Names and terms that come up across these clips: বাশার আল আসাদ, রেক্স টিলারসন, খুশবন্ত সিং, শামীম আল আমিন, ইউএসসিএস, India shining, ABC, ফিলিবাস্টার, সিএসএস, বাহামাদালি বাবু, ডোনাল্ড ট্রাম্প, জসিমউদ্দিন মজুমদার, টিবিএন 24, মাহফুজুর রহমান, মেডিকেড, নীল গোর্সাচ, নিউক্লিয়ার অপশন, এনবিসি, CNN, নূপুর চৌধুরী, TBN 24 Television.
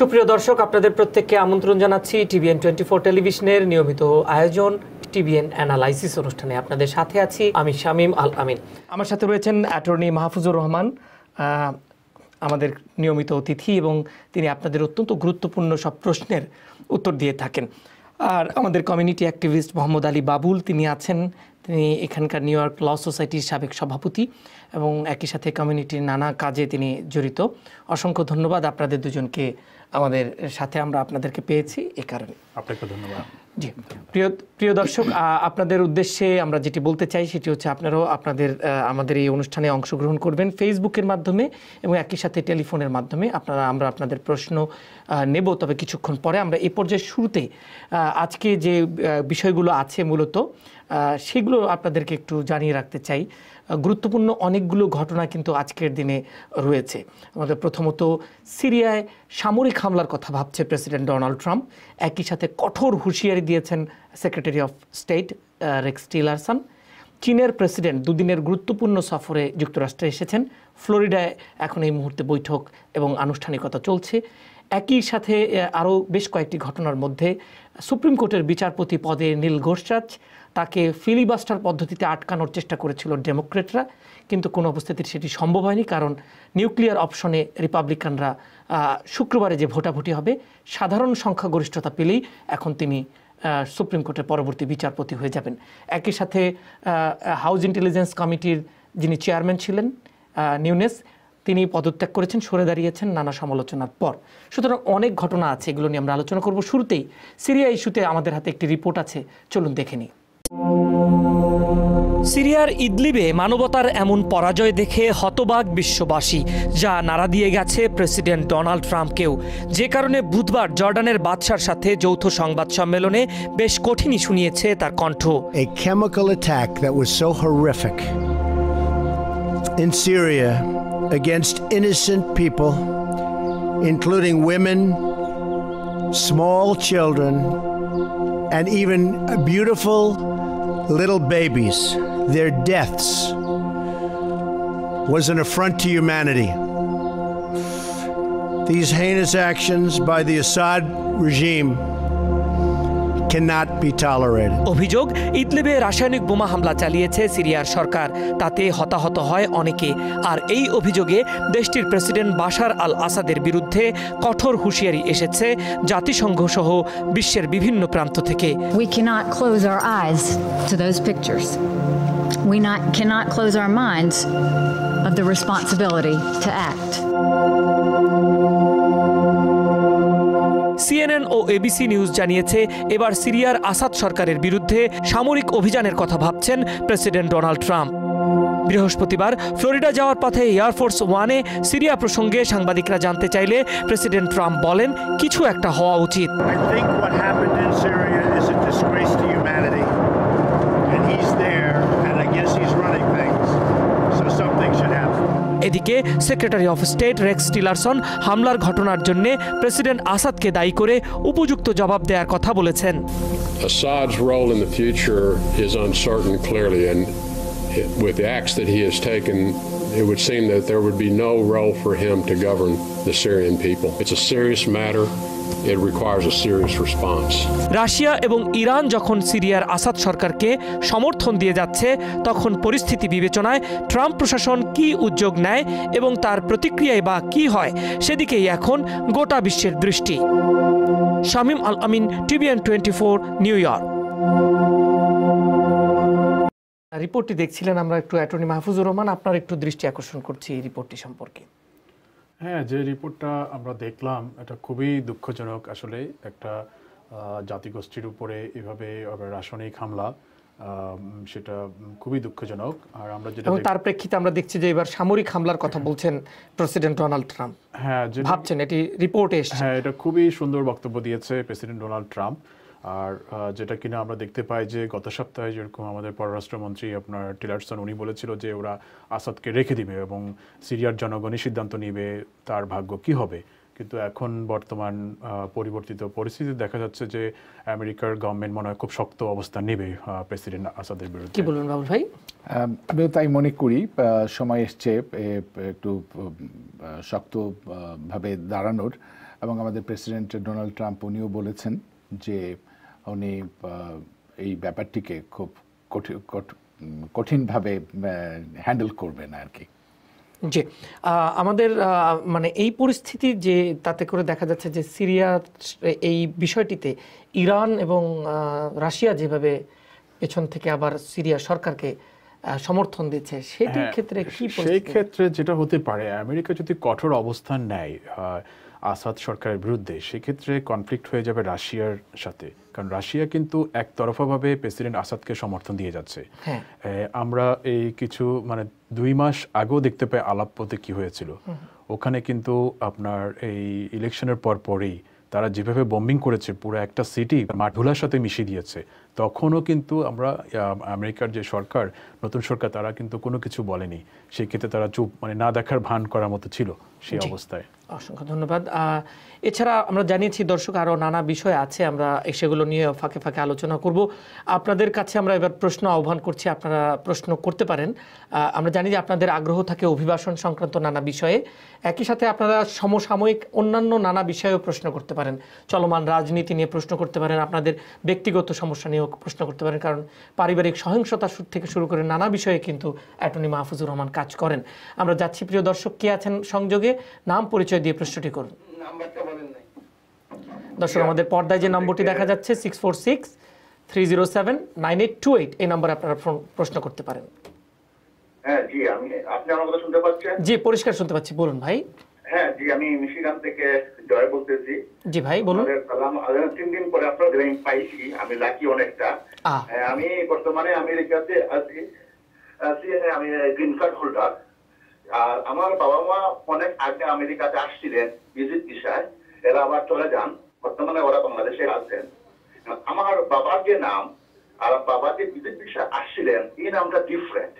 সুপ্রিয় দর্শক আপনাদের প্রত্যেককে আমন্ত্রণ জানাচ্ছি টিবিএন 24 টেলিভিশনের নিয়মিত আয়োজন টিবিএন অ্যানালাইসিস অনুষ্ঠানে আপনাদের সাথে আছি আমি শামীম আল আমিন। আমার সাথে রয়েছেন অ্যাটর্নি মাহফুজুর রহমান, আমাদের নিয়মিত অতিথি, এবং তিনি আপনাদের অত্যন্ত গুরুত্বপূর্ণ সব প্রশ্নের উত্তর দিয়ে থাকেন। আর আমাদের কমিউনিটি অ্যাক্টিভিস্ট বাহামাদালি বাবু তিনি আছেন, তিনি এখানকার নিউ ইয়র্ক ল সোসাইটির সাবেক সভাপতি এবং একই সাথে কমিউনিটির নানা কাজে তিনি জড়িত। অসংখ্য ধন্যবাদ আপনাদের দুজনকে, আমাদের সাথে আমরা আপনাদেরকে পেয়েছি এ কারণে আপনাকে ধন্যবাদ। জি প্রিয় দর্শক, আপনাদের উদ্দেশ্যে আমরা যেটি বলতে চাই সেটি হচ্ছে আপনারাও আমাদের এই অনুষ্ঠানে অংশগ্রহণ করবেন ফেসবুকের মাধ্যমে এবং একই সাথে টেলিফোনের মাধ্যমে। আমরা আপনাদের প্রশ্ন নেব, তবে কিছুক্ষণ পরে। আমরা এ পর্যায়ে শুরুতে আজকে যে বিষয়গুলো আছে মূলত সেগুলো আপনাদেরকে একটু জানিয়ে রাখতে চাই। গুরুত্বপূর্ণ অনেকগুলো ঘটনা কিন্তু আজকের দিনে রয়েছে। আমাদের প্রথমত সিরিয়ায় সামরিক হামলার কথা ভাবছে প্রেসিডেন্ট ডোনাল্ড ট্রাম্প, একই সাথে কঠোর হুঁশিয়ারি দিয়েছেন secretary of state রেক্স টিলারসন। চীনের প্রেসিডেন্ট দুদিনের গুরুত্বপূর্ণ সফরে যুক্তরাষ্ট্রে এসেছেন, ফ্লোরিডায় এখন এই মুহূর্তে বৈঠক এবং আনুষ্ঠানিকতা চলছে। একই সাথে আরও বেশ কয়েকটি ঘটনার মধ্যে সুপ্রিম কোর্টের বিচারপতি পদে নীল গোর্সাচ, তাকে ফিলিবাস্টার পদ্ধতিতে আটকানোর চেষ্টা করেছিল ডেমোক্রেটরা, কিন্তু কোনো অবস্থাতে সেটি সম্ভব হয়নি, কারণ নিউক্লিয়ার অপশনে রিপাবলিকানরা শুক্রবারে যে ভোটাভুটি হবে সাধারণ সংখ্যাগরিষ্ঠতা পেলেই এখন তিনি সুপ্রিম কোর্টের পরবর্তী বিচারপতি হয়ে যাবেন। একই সাথে হাউস ইন্টেলিজেন্স কমিটির যিনি চেয়ারম্যান ছিলেন নিউনেস, তিনি পদত্যাগ করেছেন, সরে দাঁড়িয়েছেন নানা সমালোচনার পর। সুতরাং অনেক ঘটনা আছে, এগুলো নিয়ে আমরা আলোচনা করব। শুরুতেই সিরিয়া ইস্যুতে আমাদের হাতে একটি রিপোর্ট আছে, চলুন দেখে নিই। সিরিয়ার ইদলিবে মানবতার এমন পরাজয় দেখে হতবাক বিশ্ববাসী, যা নাড়া দিয়ে গেছে প্রেসিডেন্ট ডোনাল্ড ট্রাম্পকেও, যে কারণে বুধবার জর্ডানের বাদশার সাথে যৌথ সংবাদ সম্মেলনে বেশ কঠিনই শুনিয়েছে তার কণ্ঠ। A chemical attack that was so horrific in Syria against innocent people, including women, small children, and even beautiful little babies. Their deaths was an affront to humanity. These heinous actions by the Assad regime cannot be tolerated. অভিযোগ, ইদলিবে রাসায়নিক বোমা হামলা চালিয়েছে সিরিয়ার সরকার, তাতে হতাহত হয় অনেকে। আর এই অভিযোগে দেশটির প্রেসিডেন্ট বাশার আল আসাদের বিরুদ্ধে কঠোর হুঁশিয়ারি এসেছে জাতিসংঘ সহ বিশ্বের বিভিন্ন প্রান্ত থেকে। We cannot close our eyes to those pictures. We cannot close our minds of the responsibility to act. CNN ও ABC নিউজ জানিয়েছে, এবার সিরিয়ার আসাদ সরকারের বিরুদ্ধে সামরিক অভিযানের কথা ভাবছেন প্রেসিডেন্ট ডোনাল্ড ট্রাম্প। বৃহস্পতিবার ফ্লোরিডা যাওয়ার পথে এয়ারফোর্স ওয়ানে সিরিয়া প্রসঙ্গে সাংবাদিকরা জানতে চাইলে প্রেসিডেন্ট ট্রাম্প বলেন, কিছু একটা হওয়া উচিত। এদিকে secretary of state রেক্স টিলারসন হামলার ঘটনার জন্য প্রেসিডেন্ট আসাদকে দায়ী করে উপযুক্ত জবাব দেওয়ার কথা বলেছেন। Assad's role in the future is uncertain clearly, and with the acts that he has taken, it would seem that there would be no role for him to govern the Syrian people. It's a serious matter. It requires a serious response. Russia এবং Iran যখন সিরিয়ার আসাদ সরকারকে সমর্থন দিয়ে যাচ্ছে, তখন পরিস্থিতি বিবেচনায় ট্রাম্প প্রশাসন কি উদ্যোগ নেয় এবং তার প্রতিক্রিয়ায় বা কি হয়, সেদিকেই এখন গোটা বিশ্বের দৃষ্টি। শামীম আল আমিন, টিবিএন 24, new York. রিপোর্টটি দেখছিলেন আমরা একটু। অ্যাটর্নি মাহফুজুর রহমান, আপনার একটু দৃষ্টি আকর্ষণ করছি এই রিপোর্টটি সম্পর্কে। হ্যাঁ, যে রিপোর্টটা আমরা দেখলাম এটা খুবই দুঃখজনক। আসলে একটা জাতিগোষ্ঠীর উপরে এভাবে রাসায়নিক হামলা, সেটা খুবই দুঃখজনক। আর আমরা যেটা তার প্রেক্ষিতে আমরা দেখছি যে এবার সামরিক হামলার কথা বলছেন প্রেসিডেন্ট ডোনাল্ড ট্রাম্প। হ্যাঁ, যে ভাবছেন এটি রিপোর্টে এসেছে। হ্যাঁ, এটা খুবই সুন্দর বক্তব্য দিয়েছে প্রেসিডেন্ট ডোনাল্ড ট্রাম্প। আর যেটা কিনা আমরা দেখতে পাই যে গত সপ্তাহে যেরকম আমাদের পররাষ্ট্রমন্ত্রী আপনার টিলারসন উনি বলেছিল যে ওরা আসাদকে রেখে দিবে এবং সিরিয়ার জনগণই সিদ্ধান্ত নিবে তার ভাগ্য কি হবে। কিন্তু এখন বর্তমান পরিবর্তিত পরিস্থিতি দেখা যাচ্ছে যে আমেরিকার গভর্নমেন্ট মনে হয় খুব শক্ত অবস্থান নেবে প্রেসিডেন্ট আসাদের বিরুদ্ধে। কি বলবেন বাবুল ভাই? আমিও তাই মনে করি, সময় এসছে একটু শক্তভাবে দাঁড়ানোর। এবং আমাদের প্রেসিডেন্ট ডোনাল্ড ট্রাম্প উনিও বলেছেন যে উনি এই ব্যাপারটিকে খুব কঠিনভাবে হ্যান্ডেল করবেন আর কি। জি, আমাদের মানে এই পরিস্থিতি যে তাতে করে দেখা যাচ্ছে যে সিরিয়া এই বিষয়টিতে ইরান এবং রাশিয়া যেভাবে পেছন থেকে আবার সিরিয়া সরকারকে সমর্থন দিচ্ছে, সেটির ক্ষেত্রে কি সেই ক্ষেত্রে যেটা হতে পারে, আমেরিকা যদি কঠোর অবস্থান নেয় আসাদ সরকারের বিরুদ্ধে, সেক্ষেত্রে কনফ্লিক্ট হয়ে যাবে রাশিয়ার সাথে। কারণ রাশিয়া কিন্তু একতরফাভাবে প্রেসিডেন্ট আসাদকে সমর্থন দিয়ে যাচ্ছে। আমরা এই কিছু মানে 2 মাস আগেও দেখতে পাই আলাপ্পোতে কি হয়েছিল। ওখানে কিন্তু আপনার এই ইলেকশনের পরপরই তারা যেভাবে বম্বিং করেছে, পুরো একটা সিটি মাঠুলার সাথে মিশিয়ে দিয়েছে। তখনও কিন্তু আমরা আমেরিকার যে সরকার, নতুন সরকার, তারা কিন্তু কোনো কিছু বলেনি। সেই ক্ষেত্রে তারা চুপ, মানে না দেখার ভান করার মতো ছিল সেই অবস্থায়। অসংখ্য ধন্যবাদ। এছাড়া আমরা জানিয়েছি দর্শক আরও নানা বিষয় আছে, আমরা সেগুলো নিয়ে ফাঁকে ফাঁকে আলোচনা করব। আপনাদের কাছে আমরা এবার প্রশ্ন আহ্বান করছি, আপনারা প্রশ্ন করতে পারেন। আমরা জানি যে আপনাদের আগ্রহ থাকে অভিবাসন সংক্রান্ত নানা বিষয়ে, একই সাথে আপনারা সমসাময়িক অন্যান্য নানা বিষয়েও প্রশ্ন করতে পারেন। চলমান রাজনীতি নিয়ে প্রশ্ন করতে পারেন, আপনাদের ব্যক্তিগত সমস্যা নিয়েও প্রশ্ন করতে পারেন, কারণ পারিবারিক সহিংসতা থেকে শুরু করে নানা বিষয়ে কিন্তু অ্যাটর্নি মাহফুজুর রহমান কাজ করেন। আমরা যাচ্ছি, প্রিয় দর্শক কে আছেন সংযোগে, নাম পরিচয় দিয়ে প্রশ্নটি করুন। দর্শক আমাদের পর্দায় যে নম্বরটি দেখা যাচ্ছে 6463079828, এই নম্বরে আপনারা প্রশ্ন করতে পারেন। হ্যাঁ জি, আমি আপনি আমার কথা শুনতে পাচ্ছেন? জি, পরিষ্কার শুনতে পাচ্ছি, বলুন ভাই। হ্যাঁ জি, আমি মিশিগান থেকে জয় বলতেছি। জি ভাই বলুন। সালাম, আগে 3 দিন পরে আপনার গ্রেইন পাইছি, আমি লাকি অনেকটা। আমি বর্তমানে আমেরিকাতে আছি, আমি গ্রিন কার্ড হোল্ডার। আর আমার বাবা মা অনেক আগে আমেরিকাতে আসছিলেন ভিজিট ভিসায়, এরা আবার চলে যান, বর্তমানে ওরা বাংলাদেশে আছেন। আমার বাবার যে নাম আর বাবার যে ভিজিট ভিসায় আসছিলেন, এই নামটা ডিফারেন্ট।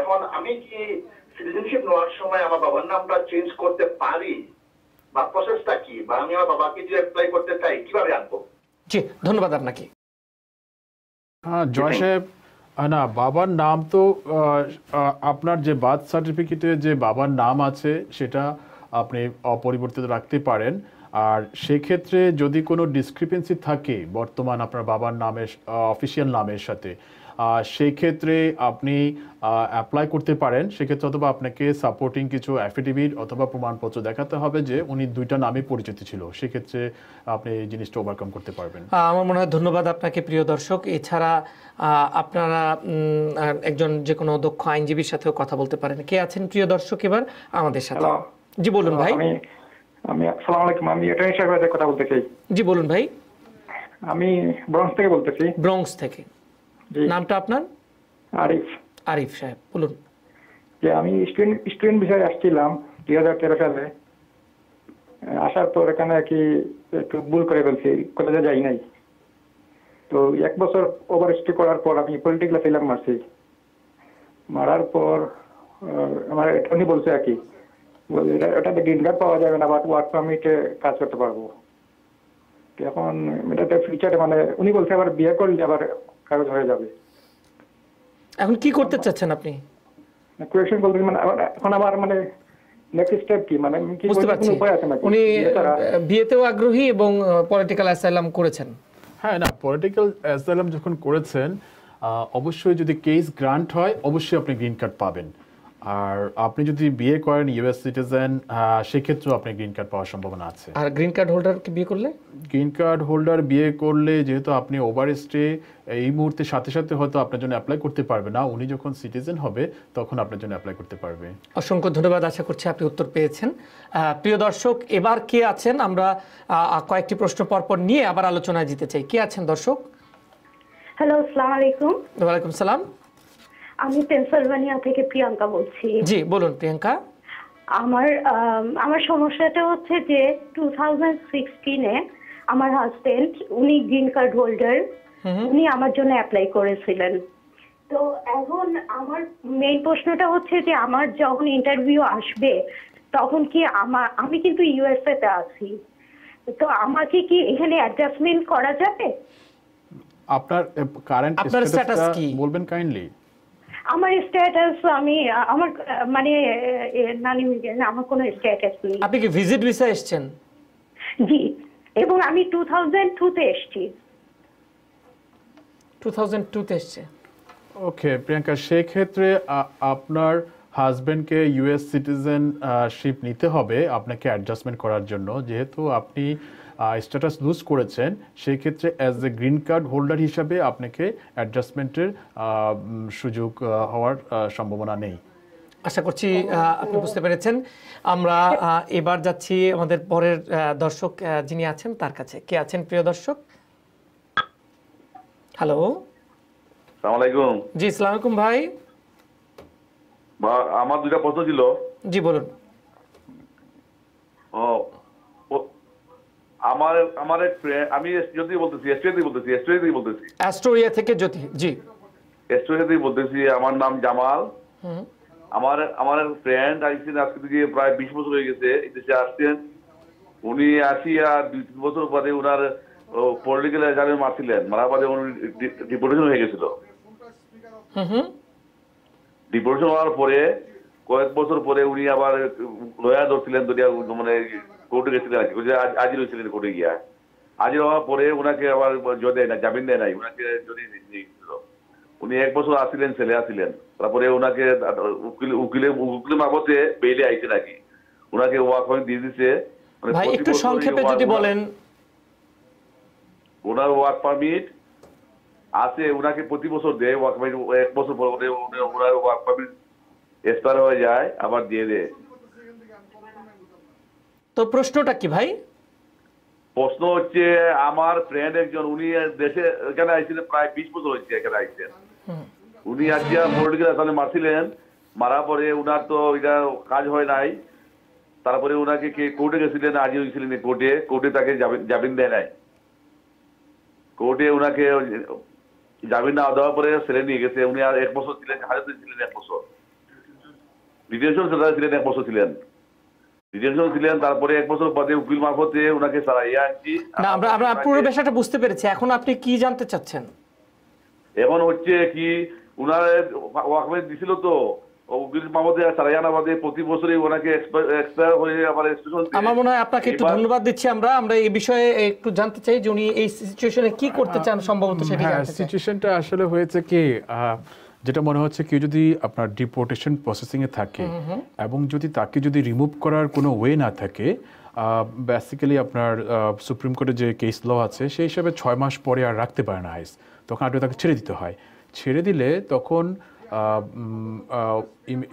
এখন আমি কি সিটিজেনশিপ নেওয়ার সময় আমার বাবার নামটা চেঞ্জ করতে পারি, বা প্রসেসটা কি, বা আমি আমার বাবাকে যে অ্যাপ্লাই করতে চাই কিভাবে আনবো? জি, ধন্যবাদ আপনাকে। হ্যাঁ জয় সাহেব, না বাবার নাম তো আপনার যে বার্থ সার্টিফিকেটে যে বাবার নাম আছে সেটা আপনি অপরিবর্তিত রাখতে পারেন। আর সেক্ষেত্রে যদি কোনো ডিসক্রিপেন্সি থাকে বর্তমান আপনার বাবার নামের অফিসিয়াল নামের সাথে, সেই ক্ষেত্রে আপনি অ্যাপ্লাই করতে পারেন। সেক্ষেত্রে অথবা আপনাকে সাপোর্টিং কিছু অ্যাফিডেভিট অথবা প্রমাণপত্র দেখাতে হবে যে উনি দুইটা নামে পরিচিত ছিল, সেক্ষেত্রে আপনি এই জিনিসটা ওভারকাম করতে পারবেন। আমার মনে হয় ধন্যবাদ আপনাকে প্রিয় দর্শক। এছাড়া আপনারা একজন যে কোনো দক্ষ আইনজীবীর সাথেও কথা বলতে পারেন। কে আছেন প্রিয় দর্শক এবার আমাদের সাথে? জি বলুন ভাই। আমি আসসালামু আলাইকুম, আমি অ্যাটর্নি সাহেবের কথা বলতে চাই। জি বলুন ভাই। আমি ব্রঙ্কস থেকে বলতেছি। ব্রঙ্কস থেকে, নামটা আপনার? আরিফ। আরিফ সাহেব বলুন। যে আমি স্টুডেন্ট বিষয়ে আসছিলাম 2013 সালে, আসার পর এখানে কি একটু ভুল করে ফেলছি, কলেজে যাই নাই। তো 1 বছর ওভার স্টে করার পর আমি পলিটিক্যাল ফিলার মারছি, মারার পর আমার অ্যাটর্নি বলছে আর কি, ওটাতে গ্রিন কার্ড পাওয়া যাবে না, বাট ওয়ার্ক পারমিটে কাজ করতে পারবো। এখন এটাতে ফিউচারে মানে উনি বলছে আবার বিয়ে করলে আবার কাগজ হয়ে যাবে। এখন কি করতে চাচ্ছেন আপনি? কোয়েশ্চন বলতে মানে এখন আমার মানে নেক্সট স্টেপ কি, মানে কি কোনো উপায় আছে নাকি? উনি বিয়েতেও আগ্রহী এবং পলিটিক্যাল অ্যাসাইলাম করেছেন। হ্যাঁ, না পলিটিক্যাল অ্যাসাইলাম যখন করেছেন অবশ্যই যদি কেস গ্রান্ট হয় অবশ্যই আপনি গ্রিন কার্ড পাবেন। আর আপনি যদি বিয়ে করেন ইউএস সিটিজেন, সেক্ষেত্রে আপনি গ্রিন কার্ড পাওয়ার সম্ভাবনা আছে। আর গ্রিন কার্ড হোল্ডারকে বিয়ে করলে? গ্রিন কার্ড হোল্ডার বিয়ে করলে যেহেতু আপনি ওভার স্টে এই মুহূর্তে সাথে সাথে হয়তো আপনার জন্য অ্যাপ্লাই করতে পারবে না, উনি যখন সিটিজেন হবে তখন আপনার জন্য অ্যাপ্লাই করতে পারবে। অসংখ্য ধন্যবাদ, আশা করছি আপনি উত্তর পেয়েছেন। প্রিয় দর্শক এবার কে আছেন? আমরা কয়েকটি প্রশ্ন পরপর নিয়ে আবার আলোচনায় যেতে চাই। কে আছেন দর্শক? হ্যালো, আসসালামু আলাইকুম। ওয়ালাইকুম সালাম। আমি পেনসিলভানিয়া থেকে প্রিয়াঙ্কা বলছি। জি বলুন প্রিয়াঙ্কা। আমার সমস্যাটা হচ্ছে যে 2016-এ আমার হাজবেন্ড, উনি গ্রিন কার্ড হোল্ডার, উনি আমার জন্য অ্যাপ্লাই করেছিলেন। তো এখন আমার মেইন প্রশ্নটা হচ্ছে যে আমার যখন ইন্টারভিউ আসবে তখন কি আমি কিন্তু ইউএসএ তে আছি, তো আমাকে কি এখানে অ্যাডজাস্টমেন্ট করা যাবে? আপনার কারেন্ট স্ট্যাটাস কি বলবেন কাইন্ডলি? আমার স্ট্যাটাস আমি আমার মানে নানি আমার কোনো স্ট্যাটাস নেই। আপনি কি ভিজিট ভিসা এসেছেন? জি, এবং আমি 2002 তে এসেছি। 2002 তে এসেছে। ওকে প্রিয়াঙ্কা, সেই ক্ষেত্রে আপনার হাজবেন্ডকে ইউএস সিটিজেনশিপ নিতে হবে আপনাকে অ্যাডজাস্টমেন্ট করার জন্য, যেহেতু আপনি স্ট্যাটাস লুজ করেছেন সেই ক্ষেত্রে as a green card holder হিসাবে আপনাকে অ্যাডজাস্টমেন্টের সুযোগ হওয়ার সম্ভাবনা নেই। আশা করছি আপনি বুঝতে পেরেছেন। আমরা এবার যাচ্ছি আমাদের পরের দর্শক যিনি আছেন তার কাছে। কে আছেন প্রিয় দর্শক? হ্যালো, আসসালামু আলাইকুম। জি আসসালামু আলাইকুম ভাই, আমার দুইটা প্রশ্ন ছিল। জি বলুন। আমার আমি অস্ট্রেলিয়া থেকে জ্যোতি। জি অস্ট্রেলিয়া থেকে বলতেছি, আমার নাম জামাল। আমার আমার ফ্রেন্ড আসছেন আজকে থেকে প্রায় 20 বছর হয়ে গেছে এই দেশে আসছেন। উনি আসিয়া 2-3 বছর পরে ওনার পলিটিক্যাল এজারে মারছিলেন, মারা পরে উনি ডিপোর্টেশন হয়ে গেছিল। ডিপোর্টেশন হওয়ার পরে কয়েক বছর পরে উনি আবার লয়া ধরছিলেন, মানে কোর্টে গেছিলেন আর কি, হাজির হয়েছিলেন কোর্টে গিয়া। হাজির হওয়ার পরে ওনাকে আবার জয় দেয় না, জামিন দেয় নাই, ওনাকে জয় নিয়ে গেছিল। উনি 1 বছর আসছিলেন, ছেলে আসছিলেন, তারপরে ওনাকে উকিলের মারফতে বেইলে আইছে নাকি ওনাকে ওয়াক পয়েন্ট দিয়ে দিচ্ছে। ভাই একটু সংক্ষেপে যদি বলেন। ওনার ওয়ার্ক পারমিট আছে, ওনাকে প্রতি বছর দেয় ওয়ার্ক পারমিট, 1 বছর পরে ওনার ওয়ার্ক পারমিট এক্সপায়ার হয়ে যায় আবার দিয়ে দেয়। তো প্রশ্নটা কি ভাই? প্রশ্ন হচ্ছে আমার ফ্রেন্ড একজন উনি দেশে এখানে আইছিলেন প্রায় 20 বছর হয়েছে এখানে আইছেন, উনি আজকে পলিটিক্যাল আসামে মারছিলেন, মারা পরে ওনার তো এটা কাজ হয় নাই, তারপরে ওনাকে কোর্টে গেছিলেন, আজ হয়েছিলেন কোর্টে, কোর্টে তাকে জামিন দেয় নাই, কোর্টে ওনাকে জামিন না দেওয়ার পরে ছেলে নিয়ে গেছে। উনি আর 1 বছর ছিলেন, হাজতে ছিলেন 1 বছর, ডিটেনশন ছিলেন 1 বছর ছিলেন, ডিটেনশন ছিলেন, তারপরে 1 বছর পরে উকিল মারফতে ওনাকে ছাড়াইয়া আনছি। না আমরা আমরা পুরো বিষয়টা বুঝতে পেরেছি, এখন আপনি কি জানতে চাচ্ছেন? এখন হচ্ছে কি ওনার ওয়াকমেন্ট দিছিল তো উকিল মারফতে ছাড়াইয়া না বাদে প্রতি বছরই ওনাকে এক্সপায়ার হয়ে আবার এক্সটেনশন। আমার মনে হয় আপনাকে একটু ধন্যবাদ দিচ্ছি। আমরা এই বিষয়ে একটু জানতে চাই যে উনি এই সিচুয়েশনে কি করতে চান, সম্ভবত সেটা জানতে চাই। সিচুয়েশনটা আসলে হয়েছে কি, যেটা মনে হচ্ছে কেউ যদি আপনার ডিপোর্টেশন প্রসেসিংয়ে থাকে এবং যদি তাকে যদি রিমুভ করার কোনো ওয়ে না থাকে, বেসিক্যালি আপনার সুপ্রিম কোর্টের যে কেস ল আছে সেই হিসাবে 6 মাস পরে আর রাখতে পারে না আইস, তখন আপনি তাকে ছেড়ে দিতে হয়। ছেড়ে দিলে তখন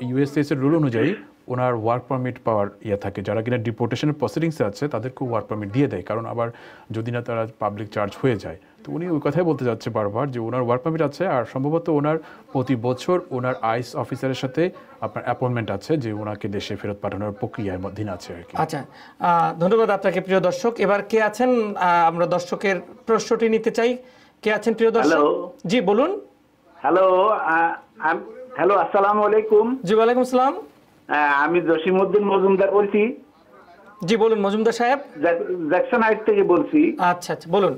ইউএসএসের রুল অনুযায়ী ওনার ওয়ার্ক পারমিট পাওয়ার ইয়ে থাকে, যারা কিনা ডিপোর্টেশনের প্রসিডিংসে আছে তাদেরকেও ওয়ার্ক পারমিট দিয়ে দেয়, কারণ আবার যদি না তারা পাবলিক চার্জ হয়ে যায়। তো উনি ওই কথাই বলতে যাচ্ছে বারবার যে ওনার ওয়ার্ক পারমিট আছে, আর সম্ভবত ওনার প্রতি বছর ওনার আইস অফিসারের সাথে আপনার অ্যাপয়েন্টমেন্ট আছে যে ওনাকে দেশে ফেরত পাঠানোর প্রক্রিয়ার মধ্যে আছে আর কি। আচ্ছা ধন্যবাদ আপনাকে প্রিয় দর্শক। এবার কে আছেন? আমরা দর্শকের প্রশ্নটি নিতে চাই। কে আছেন প্রিয় দর্শক? জি বলুন। হ্যালো হ্যালো আসসালামু আলাইকুম। জি ওয়ালাইকুম আসসালাম। আমি জসিমউদ্দিন মজুমদার বলছি। জি বলুন মজুমদার সাহেব। জ্যাকসন হাইট থেকে বলছি। আচ্ছা আচ্ছা বলুন।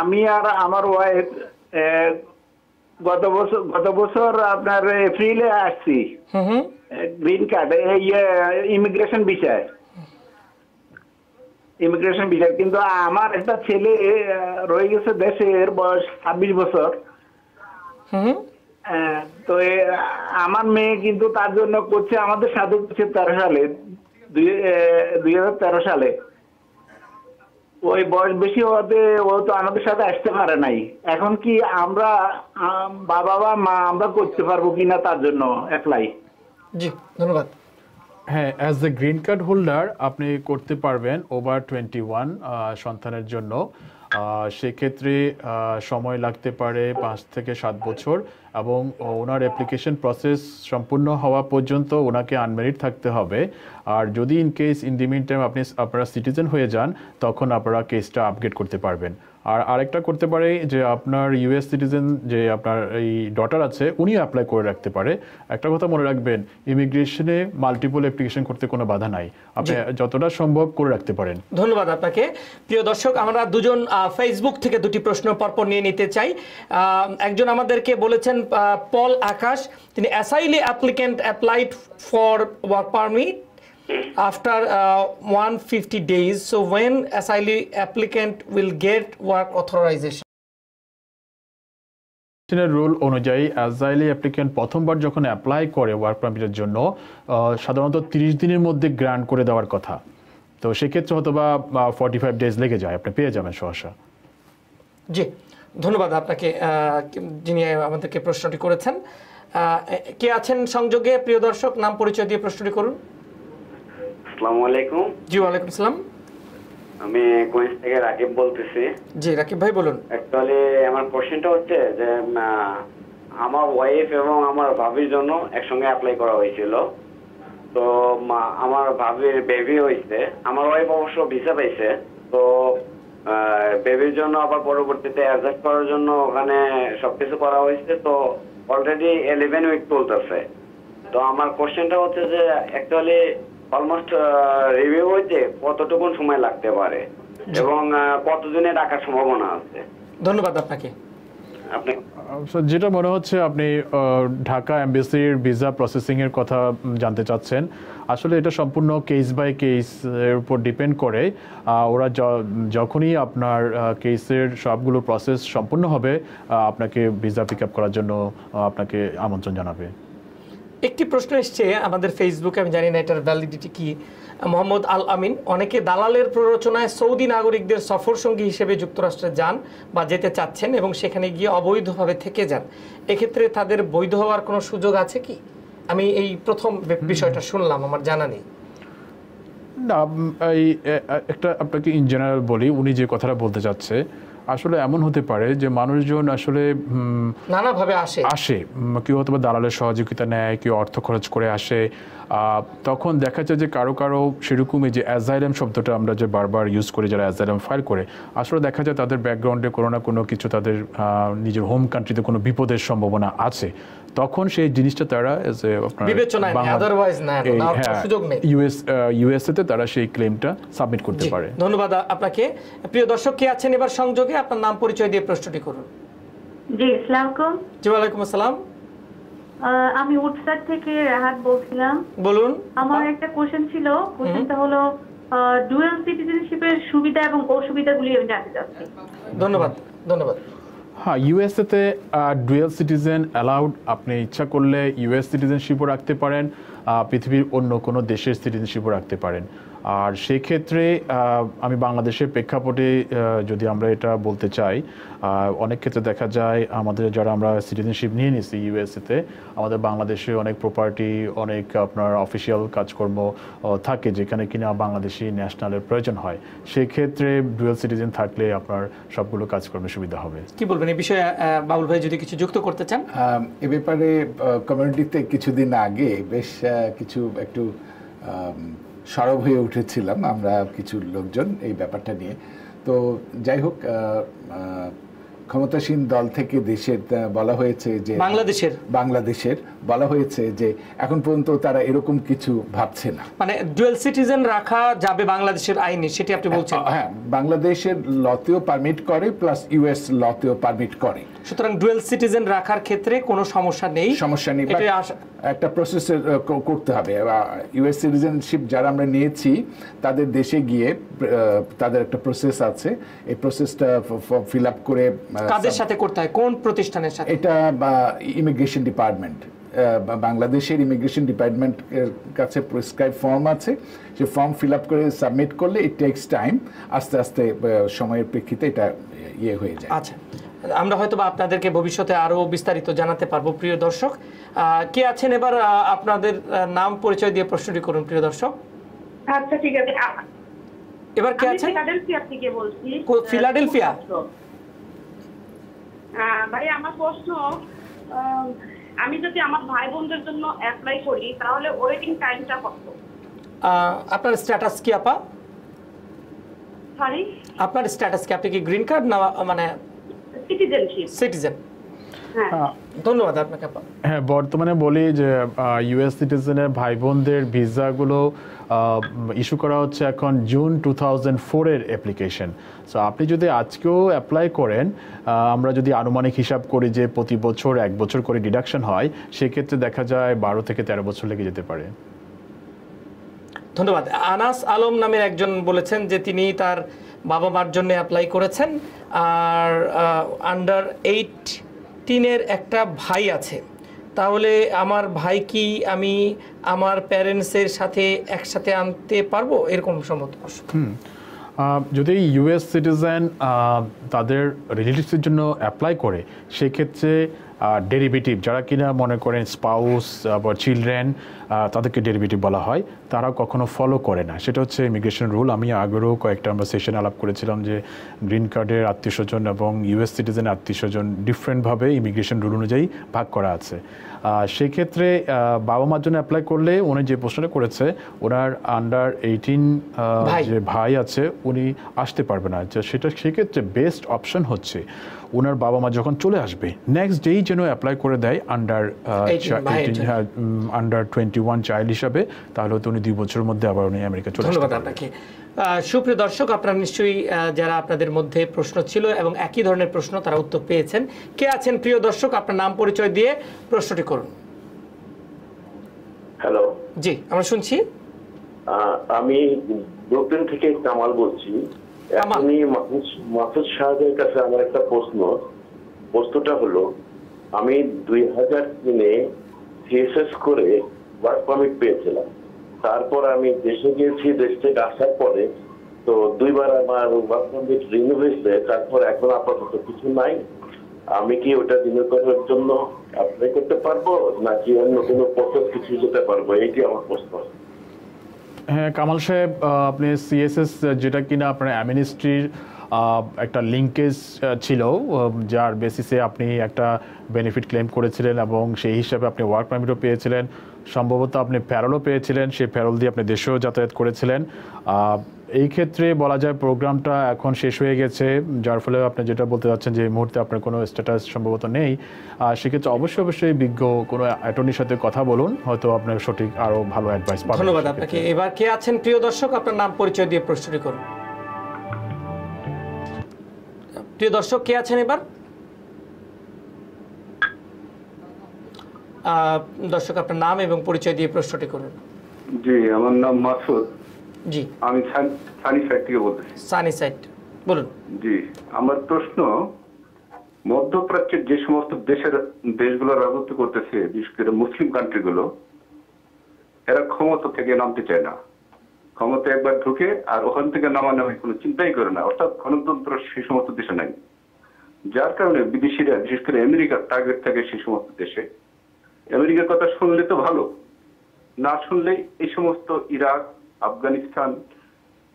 আমি আর আমার ওয়াইফ গত বছর আপনার এপ্রিলে আসছি গ্রিন কার্ড ইমিগ্রেশন বিষয়, কিন্তু আমার একটা ছেলে রয়ে গেছে দেশের, বয়স 26 বছর। তো আমার মেয়ে কিন্তু তার জন্য করছে আমাদের সাধু করছে 13 সালে, 2013 সালে, ওই বয়স বেশি হওয়াতে ও তো আমাদের সাথে আসতে পারে নাই। এখন কি আমরা বাবা বা মা আমরা করতে পারবো কিনা তার জন্য অ্যাপ্লাই? জি ধন্যবাদ। হ্যাঁ, as a green card holder আপনি করতে পারবেন ওভার 21 সন্তানের জন্য। সেক্ষেত্রে সময় লাগতে পারে 5 থেকে 7 বছর, এবং ওনার অ্যাপ্লিকেশন প্রসেস সম্পূর্ণ হওয়া পর্যন্ত ওনাকে আনমেরিড থাকতে হবে। আর যদি in case in the mean time আপনারা সিটিজেন হয়ে যান তখন আপনারা কেসটা আপগ্রেড করতে পারবেন। আর আরেকটা করতে পারে যে আপনার ইউএস সিটিজেন যে আপনার এই ডটার আছে উনিও অ্যাপ্লাই করে রাখতে পারে। একটা কথা মনে রাখবেন, ইমিগ্রেশনে মাল্টিপল অ্যাপ্লিকেশন করতে কোনো বাধা নাই, আপনি যতটা সম্ভব করে রাখতে পারেন। ধন্যবাদ আপনাকে। প্রিয় দর্শক, আমরা দুজন ফেসবুক থেকে দুটি প্রশ্ন পরপর নিয়ে নিতে চাই। একজন আমাদেরকে বলেছেন পল আকাশ, তিনি asylee applicant applied for work permit after 150 days, so when asylum applicant will get work authorization? Rule অনুযায়ী অ্যাসাইলি অ্যাপ্লিক্যান্ট প্রথমবার যখন অ্যাপ্লাই করে ওয়ার্ক পারমিটের জন্য সাধারণত ৩০ দিনের মধ্যে গ্রান্ট করে দেওয়ার কথা, তো সেক্ষেত্রে হয়তোবা 45 ডেজ লেগে যায়, আপনি পেয়ে যাবেন সহসা। জি, ধন্যবাদ আপনাকে যিনি আমাদেরকে প্রশ্নটি করেছেন। কে আছেন সংযোগে? প্রিয় দর্শক, নাম পরিচয় দিয়ে প্রশ্নটি করুন। আসসালামু আলাইকুম। জি, ওয়ালাইকুম সালাম। আমি কুইন্স থেকে রাকিব বলতেছি। জি রাকিব ভাই বলুন। অ্যাকচুয়ালি আমার কোশ্চেনটা হচ্ছে যে আমার ওয়াইফ এবং আমার ভাবির জন্য একসঙ্গে অ্যাপ্লাই করা হয়েছিল, তো আমার ভাবির বেবি হয়েছে, আমার ওয়াইফ অবশ্য ভিসা পাইছে, তো বেবির জন্য আবার পরবর্তীতে অ্যাডজাস্ট করার জন্য ওখানে সবকিছু করা হয়েছে, তো অলরেডি 11 উইক চলতেছে। তো আমার কোশ্চেনটা হচ্ছে যে অ্যাকচুয়ালি অলমোস্ট রিভিউ হইতে কতটুকু সময় লাগতে পারে এবং কতদিনে রাখার সম্ভাবনা আছে? ধন্যবাদ আপনাকে। যেটা মনে হচ্ছে আপনি ঢাকা এমবেসির ভিসা প্রসেসিং এর কথা জানতে চাচ্ছেন, আসলে এটা সম্পূর্ণ কেস বাই কেস এর উপর ডিপেন্ড করে। ওরা যখনই আপনার কেসের সবগুলো প্রসেস সম্পূর্ণ হবে আপনাকে ভিসা পিক আপ করার জন্য আপনাকে আমন্ত্রণ জানাবে। একটি প্রশ্ন এসছে আমাদের ফেসবুকে, আমি জানি না এটার ভ্যালিডিটি কি। মোহাম্মদ আল আমিন, অনেকে দালালের প্ররোচনায় সৌদি নাগরিকদের সফর সঙ্গী হিসেবে যুক্তরাষ্ট্রে যান বা যেতে চাচ্ছেন এবং সেখানে গিয়ে অবৈধভাবে থেকে যান, এক্ষেত্রে তাদের বৈধ হওয়ার কোনো সুযোগ আছে কি? আমি এই প্রথম বিষয়টা শুনলাম, আমার জানা নেই। না, এই একটা আপনাকে ইন জেনারেল বলি, উনি যে কথাটা বলতে চাচ্ছে আসলে এমন হতে পারে যে মানুষজন আসলে নানাভাবে আসে, কেউ হয়তো দালালের সহযোগিতা নেয়, কেউ অর্থ খরচ করে আসে, তখন দেখা যায় যে কারো সেরকমই যে অ্যাসাইলাম শব্দটা আমরা যে বারবার ইউজ করি, যারা অ্যাসাইলাম ফাইল করে, আসলে দেখা যায় তাদের ব্যাকগ্রাউন্ডে কোনো না কোনো কিছু, তাদের নিজের হোম কান্ট্রিতে কোনো বিপদের সম্ভাবনা আছে, তখন সেই জিনিসটা তারা ইউএসএতে তারা সেই ক্লেমটা সাবমিট করতে পারে। ধন্যবাদ আপনাকে। প্রিয় দর্শক, কে আছেন এবার সংযোগে? আপনার নাম পরিচয় দিয়ে প্রশ্নটি করুন। জি, আসসালামু আলাইকুম। জি, ওয়ালাইকুম আসসালাম। আমি উৎসার থেকে রাহাত বলছিলাম। বলুন। আমার একটা কোশ্চেন ছিল, কোশ্চেনটা হলো ডুয়াল সিটিজেনশিপের সুবিধা এবং অসুবিধাগুলি আমি জানতে চাচ্ছি। ধন্যবাদ, ধন্যবাদ। হ্যাঁ, ইউএসএতে ডুয়াল সিটিজেন অ্যালাউড, আপনি ইচ্ছা করলে ইউএস সিটিজেনশিপও রাখতে পারেন, পৃথিবীর অন্য কোনো দেশের সিটিজেনশিপও রাখতে পারেন। আর সেক্ষেত্রে আমি বাংলাদেশের প্রেক্ষাপটে যদি আমরা এটা বলতে চাই, অনেক ক্ষেত্রে দেখা যায় আমাদের যারা আমরা সিটিজেনশিপ নিয়ে নিয়েছি ইউএসএতে, আমাদের বাংলাদেশে অনেক প্রপার্টি, অনেক আপনার অফিসিয়াল কাজকর্ম থাকে যেখানে কিনা বাংলাদেশি ন্যাশনালের প্রয়োজন হয়, সেক্ষেত্রে ডুয়াল সিটিজেন থাকলে আপনার সবগুলো কাজকর্মের সুবিধা হবে। কি বলবেন এই বিষয়ে বাবুল ভাই, যদি কিছু যুক্ত করতে চান? এ ব্যাপারে কমিউনিটিতে কিছুদিন আগে বেশ কিছু একটু সরব হয়ে উঠেছিলাম আমরা কিছু লোকজন এই ব্যাপারটা নিয়ে। তো যাই হোক, ক্ষমতাসীন দল থেকে দেশের বলা হয়েছে যে বাংলাদেশের বলা হয়েছে যে এখন পর্যন্ত তারা এরকম কিছু ভাবছে না, মানে ডুয়াল সিটিজেন রাখা যাবে বাংলাদেশের আইনে, সেটা আপনি বলছেন? হ্যাঁ, বাংলাদেশের লতেও পারমিট করে প্লাস ইউএস লতেও পারমিট করে, সুতরাং ডুয়াল সিটিজেন রাখার ক্ষেত্রে কোনো সমস্যা নেই। একটা প্রসেস করতে হবে, ইউএস সিটিজেনশিপ যারা আমরা নিয়েছি তাদের দেশে গিয়ে তাদের একটা প্রসেস আছে, এই প্রসেসটা ফিল আপ করে কাদের সাথে করতে হয়, কোন প্রতিষ্ঠানের সাথে, এটা ইমিগ্রেশন ডিপার্টমেন্ট, বাংলাদেশের ইমিগ্রেশন ডিপার্টমেন্ট এর কাছে প্রেসক্রাইব ফর্ম আছে, সে ফর্ম ফিল আপ করে সাবমিট করলে ইট টেকস টাইম, আস্তে আস্তে সময়ের প্রেক্ষিতে এটা ইয়ে হয়ে যায়। আচ্ছা, আমরা হয়তো আপনাদেরকে ভবিষ্যতে আরও বিস্তারিত জানাতে পারবো। প্রিয় দর্শক, কে আছেন এবার? আপনাদের নাম পরিচয় দিয়ে প্রশ্নটি করুন প্রিয় দর্শক। আচ্ছা ঠিক আছে, এবার কে আছেন? ফিলাডেলফিয়া থেকে বলছি। ফিলাডেলফিয়া ভাই, আমার প্রশ্ন, আমি যদি আমার ভাই বোনদের জন্য অ্যাপ্লাই করি তাহলে ওয়েটিং টাইমটা কত? আপনার স্ট্যাটাস কি আপা? সরি আপনার স্ট্যাটাস কি আপনি কি গ্রিন কার্ড না মানে সিটিজেনশিপ সিটিজেন হ্যাঁ ধন্যবাদ আপনাকে আপা হ্যাঁ বর্তমানে বলি যে ইউএস সিটিজেনের ভাইবোনদের ভিসা গুলো ইস্যু করা হচ্ছে এখন জুন 2004 এর অ্যাপ্লিকেশন সো আপনি যদি আজকেও অ্যাপ্লাই করেন আমরা যদি আনুমানিক হিসাব করি যে প্রতি বছর এক বছর করে ডিডাকশন হয় সেই ক্ষেত্রে দেখা যায় 12 থেকে 13 বছর লেগে যেতে পারে ধন্যবাদ আনাস আলম নামের একজন বলেছেন যে তিনি তার বাবা মার জন্য অ্যাপ্লাই করেছেন আর আন্ডার 18 এর একটা ভাই আছে তাহলে আমার ভাই কি আমি আমার প্যারেন্টসের সাথে একসাথে আনতে পারবো এরকম সম্মত প্রশ্ন যদি ইউএস সিটিজেন তাদের রিলেটিভসের জন্য অ্যাপ্লাই করে সেই ক্ষেত্রে ডেরিভেটিভ যারা কিনা মনে করেন স্পাউস বা চিলড্রেন তাদেরকে ডেরিভেটিভ বলা হয় তারা কখনো ফলো করে না সেটা হচ্ছে ইমিগ্রেশন রুল আমি আগেও কয়েকটা আমরা সেশন আলাপ করেছিলাম যে গ্রিন কার্ডের আত্মীয়স্বজন এবং ইউএস সিটিজেনের আত্মীয়স্বজন ডিফারেন্টভাবে ইমিগ্রেশন রুল অনুযায়ী ভাগ করা আছে সেক্ষেত্রে বাবা মার জন্য অ্যাপ্লাই করলে উনি যে প্রশ্নটা করেছে ওনার আন্ডার 18 যে ভাই আছে উনি আসতে পারবে না সেটা সেক্ষেত্রে বেস্ট অপশন হচ্ছে ওনার বাবা মা যখন চলে আসবে নেক্সট ডেই যেন অ্যাপ্লাই করে দেয় আন্ডার 21 চাইল্ড হিসাবে তাহলে তো উনি 2 বছরের মধ্যে আবার উনি আমেরিকা চলে আসবে ধন্যবাদ আপনাকে সুপ্রিয় দর্শক আপনারা নিশ্চয়ই যারা আপনাদের মধ্যে প্রশ্ন ছিল এবং একই ধরনের প্রশ্ন তারা উত্তর পেয়েছেন কে আছেন প্রিয় দর্শক আপনার নাম পরিচয় দিয়ে প্রশ্নটি করুন হ্যালো জি আমরা শুনছি আমি দক্ষিণ থেকে কামাল বলছি আপনি মাহফুজ সাহেবের কাছে আমার একটা প্রশ্নটা হলো আমি 2003-এ সিএসএস করে ওয়ার্ক পারমিট পেয়েছিলাম তারপর আমি দেশে গিয়েছি দেশ থেকে আসার পরে তো 2 বার আমার ওয়ার্ক পারমিট রিনিউ হয়েছে তারপর এখন আপাতত কিছু নাই আমি কি ওটা রিনিউ করার জন্য অ্যাপ্লাই করতে পারবো নাকি অন্য কোনো প্রসেস কিছু যেতে পারবো এইটি আমার প্রশ্ন হ্যাঁ কামাল সাহেব আপনি সিএসএস যেটা কিনা আপনার অ্যামিনিস্ট্রির একটা লিঙ্কেজ ছিল যার বেসিসে আপনি একটা বেনিফিট ক্লেম করেছিলেন এবং সেই হিসাবে আপনি ওয়ার্ক পারমিটও পেয়েছিলেন সম্ভবত আপনি প্যারোলও পেয়েছিলেন সেই প্যারোল দিয়ে আপনি দেশেও যাতায়াত করেছিলেন এই ক্ষেত্রে বলা যায় প্রোগ্রামটা এখন শেষ হয়ে গেছে যার ফলে আপনি যেটা বলতে চাচ্ছেন যে এই মুহূর্তে আপনার কোনো স্ট্যাটাস সম্ভবত নেই সেক্ষেত্রে অবশ্যই বিজ্ঞ কোনো অ্যাটর্নির সাথে কথা বলুন হয়তো আপনার সঠিক আরও ভালো অ্যাডভাইস পাবেন ধন্যবাদ আপনাকে এবার কে আছেন প্রিয় দর্শক আপনার নাম পরিচয় দিয়ে প্রশ্নটি করুন প্রিয় দর্শক কে আছেন এবার দর্শক আপনার নাম এবং পরিচয় দিয়ে প্রশ্নটি করুন জি আমার নাম মাসুদ জি আমি সানি সাইট থেকে বলছি সানি সাইট বলুন জি আমার প্রশ্ন মধ্যপ্রাচ্যের যে সমস্ত দেশগুলো রাজত্ব করতেছে বিশেষ করে মুসলিম কান্ট্রিগুলো এরা ক্ষমতা থেকে নামতে চায় না ক্ষমতা একবার ঢুকে আর ওখান থেকে নামানামি কোনো চিন্তাই করে না অর্থাৎ গণতন্ত্র সেই সমস্ত দেশে নাই যার কারণে বিদেশিরা বিশেষ করে আমেরিকার টার্গেট থাকে সেই সমস্ত দেশে আমেরিকার কথা শুনলে তো ভালো না শুনলে এই সমস্ত ইরাক আফগানিস্তান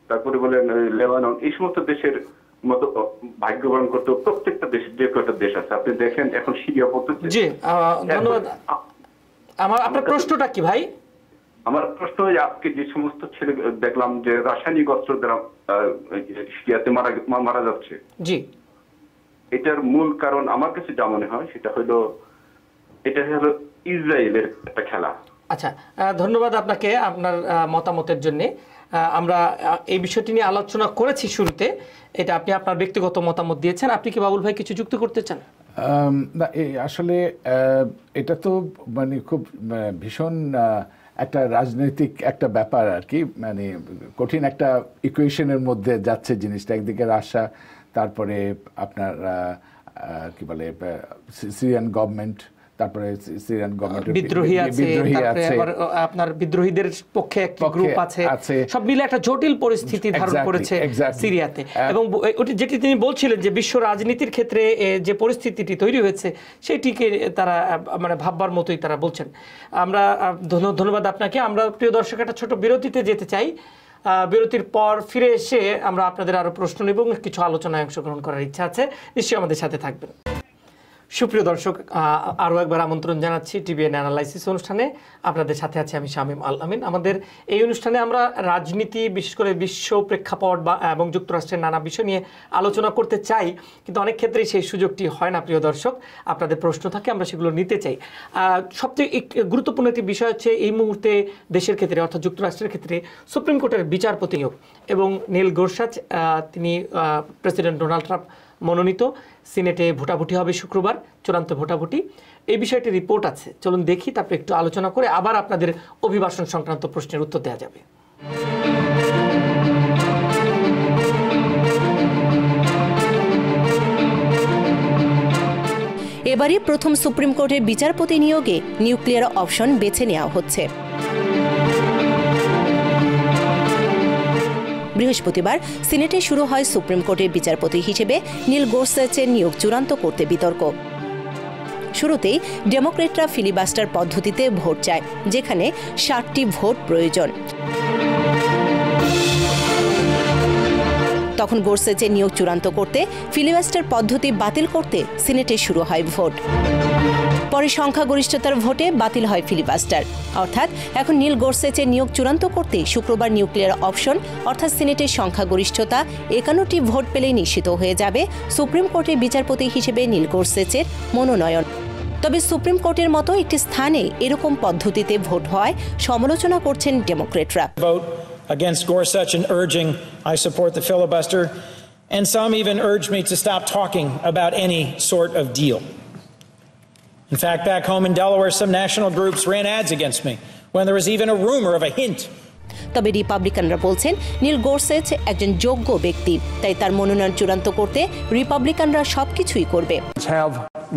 তারপরে বলেন লেবানন এই সমস্ত দেশের মতো ভাগ্যবান করতে প্রত্যেকটা দেশের যে কয়টা দেশ আছে আপনি দেখেন এখন সিরিয়া পদ্ধতি জি ধন্যবাদ আমার আপনার প্রশ্নটা কি ভাই আমার প্রশ্ন হচ্ছে আজকে যে সমস্ত ছেলে দেখলাম যে রাসায়নিক অস্ত্র দ্বারা সিরিয়াতে মারা যাচ্ছে জি এটার মূল কারণ আমার কাছে যা মনে হয় সেটা হলো এটা হলো ইসরায়েলের একটা খেলা আচ্ছা ধন্যবাদ আপনাকে আপনার মতামতের জন্য আমরা এই বিষয়টি নিয়ে আলোচনা করেছি শুরুতে এটা আপনি আপনার ব্যক্তিগত মতামত দিয়েছেন আপনি কি বাবুল ভাই কিছু যুক্ত করতে চান না আসলে এটা তো মানে খুব ভীষণ একটা রাজনৈতিক একটা ব্যাপার আর কি মানে কঠিন একটা ইকুয়েশনের মধ্যে যাচ্ছে জিনিসটা একদিকে রাশিয়া তারপরে আপনার কি বলে সিরিয়ান গভর্নমেন্ট তারপরে সিরিয়ান গভর্নমেন্ট বিদ্রোহী আছে আপনার বিদ্রোহীদের পক্ষে একটা গ্রুপ আছে সব মিলে একটা জটিল পরিস্থিতি ধারণ করেছে সিরিয়াতে এবং যেটি তিনি বলছিলেন যে বিশ্ব রাজনীতির ক্ষেত্রে যে পরিস্থিতিটি তৈরি হয়েছে সেটিকে তারা মানে ভাববার মতোই তারা বলছেন আমরা ধন্যবাদ আপনাকে আমরা প্রিয় দর্শক একটা ছোট বিরতিতে যেতে চাই বিরতির পর ফিরে এসে আমরা আপনাদের আরো প্রশ্ন নিব এবং কিছু আলোচনায় অংশগ্রহণ করার ইচ্ছা আছে নিশ্চয়ই আমাদের সাথে থাকবেন সুপ্রিয় দর্শক আরও একবার আমন্ত্রণ জানাচ্ছি টিবিএন অ্যানালাইসিস অনুষ্ঠানে। আপনাদের সাথে আছি আমি শামীম আল আমিন। আমাদের এই অনুষ্ঠানে আমরা রাজনীতি, বিশেষ করে বিশ্ব প্রেক্ষাপট বা এবং যুক্তরাষ্ট্রের নানা বিষয় নিয়ে আলোচনা করতে চাই, কিন্তু অনেক ক্ষেত্রেই সেই সুযোগটি হয় না। প্রিয় দর্শক, আপনাদের প্রশ্ন থাকে, আমরা সেগুলো নিতে চাই। সবচেয়ে গুরুত্বপূর্ণ একটি বিষয় হচ্ছে এই মুহূর্তে দেশের ক্ষেত্রে অর্থাৎ যুক্তরাষ্ট্রের ক্ষেত্রে সুপ্রিম কোর্টের বিচারপতি নিয়োগ এবং নীল গোরসাচ, তিনি প্রেসিডেন্ট ডোনাল্ড ট্রাম্প মনোনীত। সিনেটে ভোটাভুটি হবে শুক্রবার, চূড়ান্ত ভোটাভুটি। এই বিষয়টি রিপোর্ট আছে, চলুন দেখি, তারপরে একটু আলোচনা করে আবার আপনাদের অভিবাসন সংক্রান্ত প্রশ্নের উত্তর দেওয়া যাবে। এবারই প্রথম সুপ্রিম কোর্টের বিচারপতি নিয়োগে নিউক্লিয়ার অপশন বেছে নেওয়া হচ্ছে। বৃহস্পতিবার সিনেটে শুরু হয় সুপ্রিম কোর্টের বিচারপতি হিসেবে নীল গোরসাচের নিয়োগ চূড়ান্ত করতে বিতর্ক। শুরুতেই ডেমোক্রেটরা ফিলিবাস্টার পদ্ধতিতে ভোট চায়, যেখানে ৬০টি ভোট প্রয়োজন। তখন গোরসাচের নিয়োগ চূড়ান্ত করতে ফিলিবাস্টার পদ্ধতি বাতিল করতে সিনেটে শুরু হয় ভোট। পরে সংখ্যাগরিষ্ঠতার ভোটে বাতিল হয় ফিলিবাস্টার। অর্থাৎ এখন নীল গোরসাচের নিয়োগ চূড়ান্ত করতে শুক্রবার নিউক্লিয়ার অপশন অর্থাৎ সিনেটের সংখ্যাগরিষ্ঠতা ৫১টি ভোট পেলেই নিশ্চিত হয়ে যাবে সুপ্রিম কোর্টের বিচারপতি হিসেবে নীল গোরসাচের মনোনয়ন। তবে সুপ্রিম কোর্টের মতো একটি স্থানে এরকম পদ্ধতিতে ভোট হয় সমালোচনা করছেন ডেমোক্রেটরা। Against Gorsuch and urging I support the filibuster, and some even urge me to stop talking about any sort of deal. In fact, back home in Delaware, some national groups ran ads against me when there was even a rumor of a hint. তবে রিপাবলিকানরা বলছেন নীল গোরসাচ একজন যোগ্য ব্যক্তি, তাই তার মনোনয়ন চূড়ান্ত করতে রিপাবলিকানরা সবকিছুই করবে। Have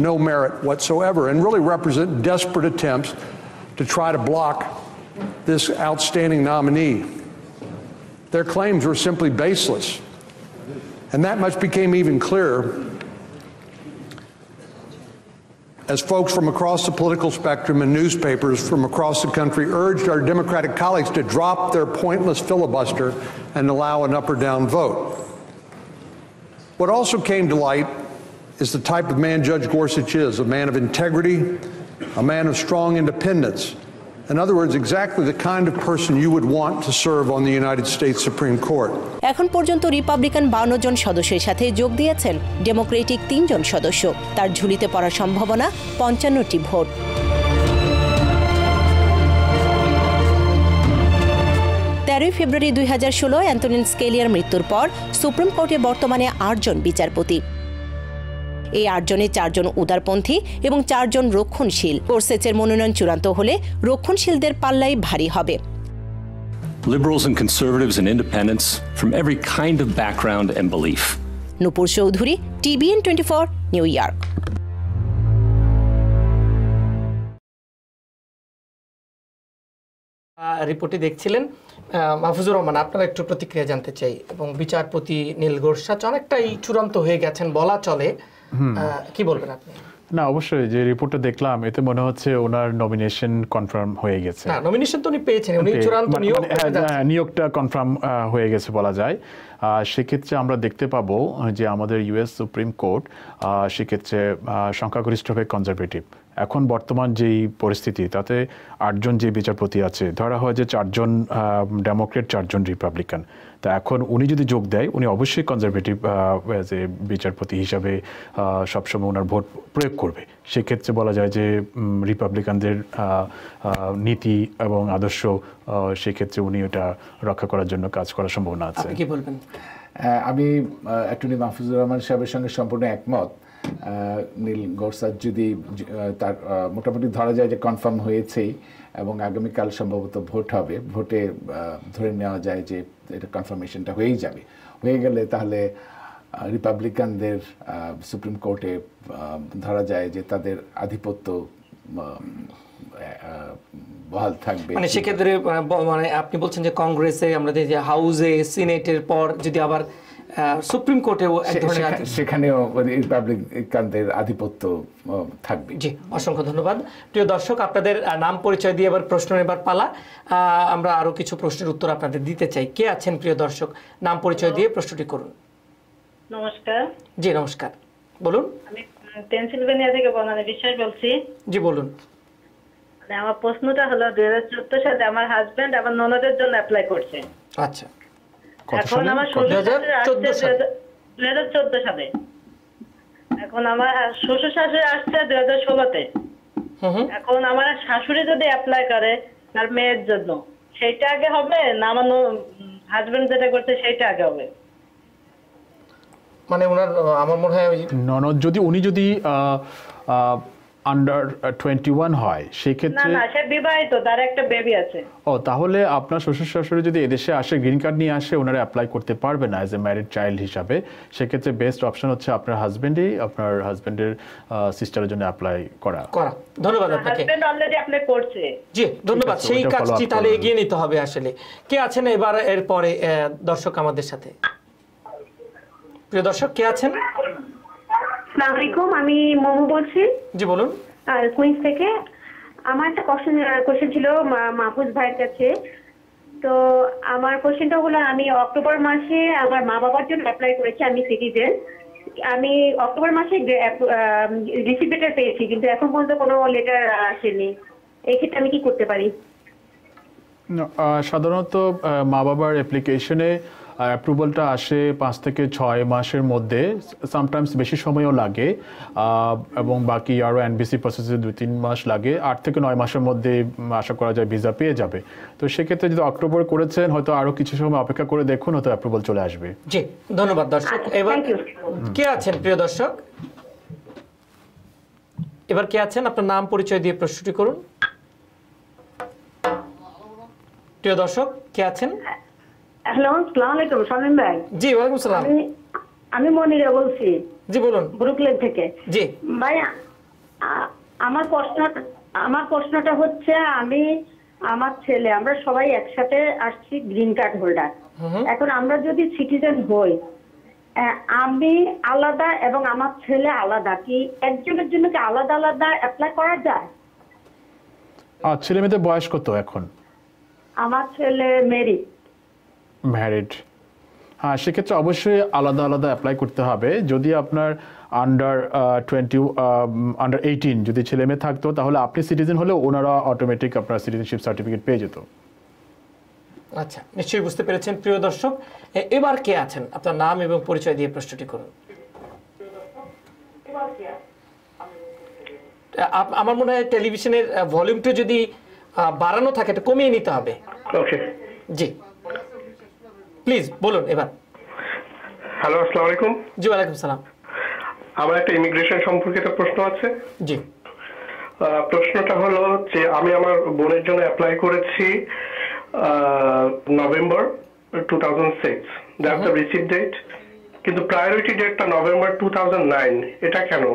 no merit whatsoever and really represent desperate attempts to try to block this outstanding nominee. Their claims were simply baseless, and that much became even clearer as folks from across the political spectrum and newspapers from across the country urged our Democratic colleagues to drop their pointless filibuster and allow an up or down vote. What also came to light is the type of man Judge Gorsuch is, a man of integrity, a man of strong independence. In other words, exactly the kind of person you would want to serve on the United States Supreme Court. এখন পর্যন্ত Republican ৫২ জন সদস্যের সাথে যোগ দিয়েছেন Democratic ৩ জন সদস্য। তার ঝুলিতে পড়ার সম্ভাবনা ৫৫টি ভোট। February ২০১৬ অ্যান্টনিন স্কেলিয়ার মৃত্যুর পর সুপ্রিম কোর্টে বর্তমানে ৮ জন বিচারপতি। এই ৮ জনে ৪ জন উদারপন্থী এবং ৪ জন রক্ষণশীল। গোরসাচের মনোনয়ন চূড়ান্ত হলে রক্ষণশীলদের পাল্লাই ভারী হবে। Liberals and conservatives and independents from every kind of background and belief. নূপুর চৌধুরী, TBN 24, new York. রিপোর্টে দেখছিলেন মাহফুজুর রহমান, আপনারা একটু প্রতিক্রিয়া জানতে চাই। এবং বিচারপতি নীল গোরসাচ অনেকটাই চূড়ান্ত হয়ে গেছেন বলা চলে, কি বলবেন আপনি? না, অবশ্যই যে রিপোর্টটা দেখলাম এতে মনে হচ্ছে ওনার নমিনেশন কনফার্ম হয়ে গেছে। না, নমিনেশন তো উনি পেয়েছেন, উনি চূড়ান্ত নিয়োগ, নিয়োগটা কনফার্ম হয়ে গেছে বলা যায়। সেক্ষেত্রে আমরা দেখতে পাবো যে আমাদের ইউএস সুপ্রিম কোর্ট সেক্ষেত্রে সংখ্যাগরিষ্ঠভাবে কনজারভেটিভ। এখন বর্তমান যেই পরিস্থিতি তাতে ৮ জন যে বিচারপতি আছে, ধরা হয় যে ৪ জন ডেমোক্রেট, ৪ জন রিপাবলিকান। তা এখন উনি যদি যোগ দেয়, উনি অবশ্যই কনজারভেটিভ যে বিচারপতি হিসাবে সবসময় ওনার ভোট প্রয়োগ করবে। সেক্ষেত্রে বলা যায় যে রিপাবলিকানদের নীতি এবং আদর্শ সেক্ষেত্রে উনি ওটা রক্ষা করার জন্য কাজ করার সম্ভাবনা আছে। কি বলবেন? আমি অ্যাটর্নি মাহফুজুর রহমান সাহেবের সঙ্গে সম্পূর্ণ একমত। নীল গোরসাচ যদি তার মোটামুটি ধরা যায় যে কনফার্ম হয়েছেই, এবং আগামীকাল সম্ভবত ভোট হবে, ভোটে ধরে নেওয়া যায় যে এটা কনফার্মেশনটা হয়েই যাবে। হয়ে গেলে তাহলে রিপাবলিকানদের সুপ্রিম কোর্টে ধরা যায় যে তাদের আধিপত্য বহাল থাকবে। মানে সেক্ষেত্রে মানে আপনি বলছেন যে কংগ্রেসে আমাদের যে হাউসে সিনেটের পর যদি আবার সুপ্রিম কোর্টেও সেখানেও রিপাবলিকানদের আধিপত্য থাকবে। জি, অসংখ্য ধন্যবাদ। প্রিয় দর্শক, আপনাদের নাম পরিচয় দিয়ে আবার প্রশ্ন নেবার পালা। আমরা আরও কিছু প্রশ্নের উত্তর আপনাদের দিতে চাই। কে আছেন প্রিয় দর্শক? নাম পরিচয় দিয়ে প্রশ্নটি করুন। নমস্কার। জি নমস্কার, বলুন। পেনসিলভেনিয়া থেকে বনানী বিশ্বাস বলছি। জি বলুন। আমার প্রশ্নটা হলো 2014 সালে আমার হাজবেন্ড আমার ননদের জন্য অ্যাপ্লাই করছে। আচ্ছা এখন আমার 2014 সালে এখন আমার শ্বশুর শাশুড়ি আসছে 2016 তে। এখন আমার শাশুড়ি যদি অ্যাপ্লাই করে তার মেয়ের জন্য সেটা আগে হবে না আমার হাজবেন্ড যেটা করছে সেটা আগে হবে? মানে ওনার আমার মনে হয় ননদ যদি উনি যদি আন্ডার 21 হয় সেই ক্ষেত্রে না না সে বিবাহিত তার একটা বেবি আছে। ও তাহলে আপনার শ্বশুর শাশুড়ি যদি এদেশে আসে গ্রিন কার্ড নিয়ে আসে ওনারা অ্যাপ্লাই করতে পারবে না অ্যাজ এ ম্যারিড চাইল্ড হিসাবে। সেই ক্ষেত্রে বেস্ট অপশন হচ্ছে আপনার হাজবেন্ডই আপনার হাজবেন্ডের সিস্টারের জন্য অ্যাপ্লাই করা। ধন্যবাদ আপনাকে। হাজবেন্ড অলরেডি অ্যাপ্লাই করছে। জি ধন্যবাদ। সেই কাজটি তাহলে এগিয়ে নিতে হবে। আসলে কে আছেন এবার এর পরে দর্শক আমাদের সাথে? প্রিয় দর্শক কে আছেন? আসসালামু আলাইকুম, আমি মোমো বলছি। জি বলুন। কুইন্স থেকে। আমার একটা কোশ্চেন ছিল মাহফুজ ভাইয়ের কাছে। তো আমার কোশ্চেনটা হলো আমি অক্টোবর মাসে আমার মা বাবার জন্য অ্যাপ্লাই করেছি, আমি সিটিজেন। আমি অক্টোবর মাসে রিসিপ্ট লেটার পেয়েছি কিন্তু এখন পর্যন্ত কোনো লেটার আসেনি, এই ক্ষেত্রে আমি কি করতে পারি? সাধারণত মা বাবার অ্যাপ্লিকেশনে অ্যাপ্রুভালটা আসে 5 থেকে 6 মাসের মধ্যে, সামটাইমস বেশি সময়ও লাগে এবং বাকি আরও এনবিসি প্রসেসে 2-3 মাস লাগে। 8 থেকে 9 মাসের মধ্যে আশা করা যায় ভিসা পেয়ে যাবে। তো সেক্ষেত্রে যদি অক্টোবর করেছেন হয়তো আরও কিছু সময় অপেক্ষা করে দেখুন, হয়তো অ্যাপ্রুভাল চলে আসবে। জি ধন্যবাদ দর্শক। এবার কে আছেন প্রিয় দর্শক? এবার কে আছেন আপনার নাম পরিচয় দিয়ে প্রশ্নটি করুন। প্রিয় দর্শক কে আছেন? হ্যালো আসসালামু আলাইকুম শামীম ভাই। জি ওয়ালাইকুম সালাম। আমি মনিরা বলছি। জি বলুন। ব্রুকলেন থেকে। জি ভাই আমার প্রশ্নটা হচ্ছে আমি আমার ছেলে আমরা সবাই একসাথে আসছি গ্রিন কার্ড হোল্ডার। এখন আমরা যদি সিটিজেন হই আমি আলাদা এবং আমার ছেলে আলাদা কি একজনের জন্য কি আলাদা আলাদা অ্যাপ্লাই করা যায়? আর ছেলে মেয়েদের বয়স কত এখন? আমার ছেলে মেরি ম্যারিড। হ্যাঁ সেক্ষেত্রে অবশ্যই আলাদা আলাদা অ্যাপ্লাই করতে হবে। যদি আপনার আন্ডার 18 যদি ছেলে মেয়ে থাকতো তাহলে আপনি সিটিজেন হলে ওনারা অটোমেটিক আপনার সিটিজেনশিপ সার্টিফিকেট পেয়ে যেত। আচ্ছা নিশ্চয়ই বুঝতে পেরেছেন প্রিয় দর্শক। এবার কে আছেন আপনার নাম এবং পরিচয় দিয়ে প্রশ্নটি করুন। আমার মনে হয় টেলিভিশনের ভলিউমটা যদি বাড়ানো থাকে এটা কমিয়ে নিতে হবে। ওকে জি প্লিজ বলুন এবার। হ্যালো আসসালামু আলাইকুম। জি ওয়ালাইকুম সালাম। আমার একটা ইমিগ্রেশন সম্পর্কিত প্রশ্ন আছে। জি প্রশ্নটা হলো যে আমি আমার বোনের জন্য অ্যাপ্লাই করেছি November 2006 that's the receipt date, কিন্তু প্রায়োরিটি ডেটটা নভেম্বর 2009, এটা কেন?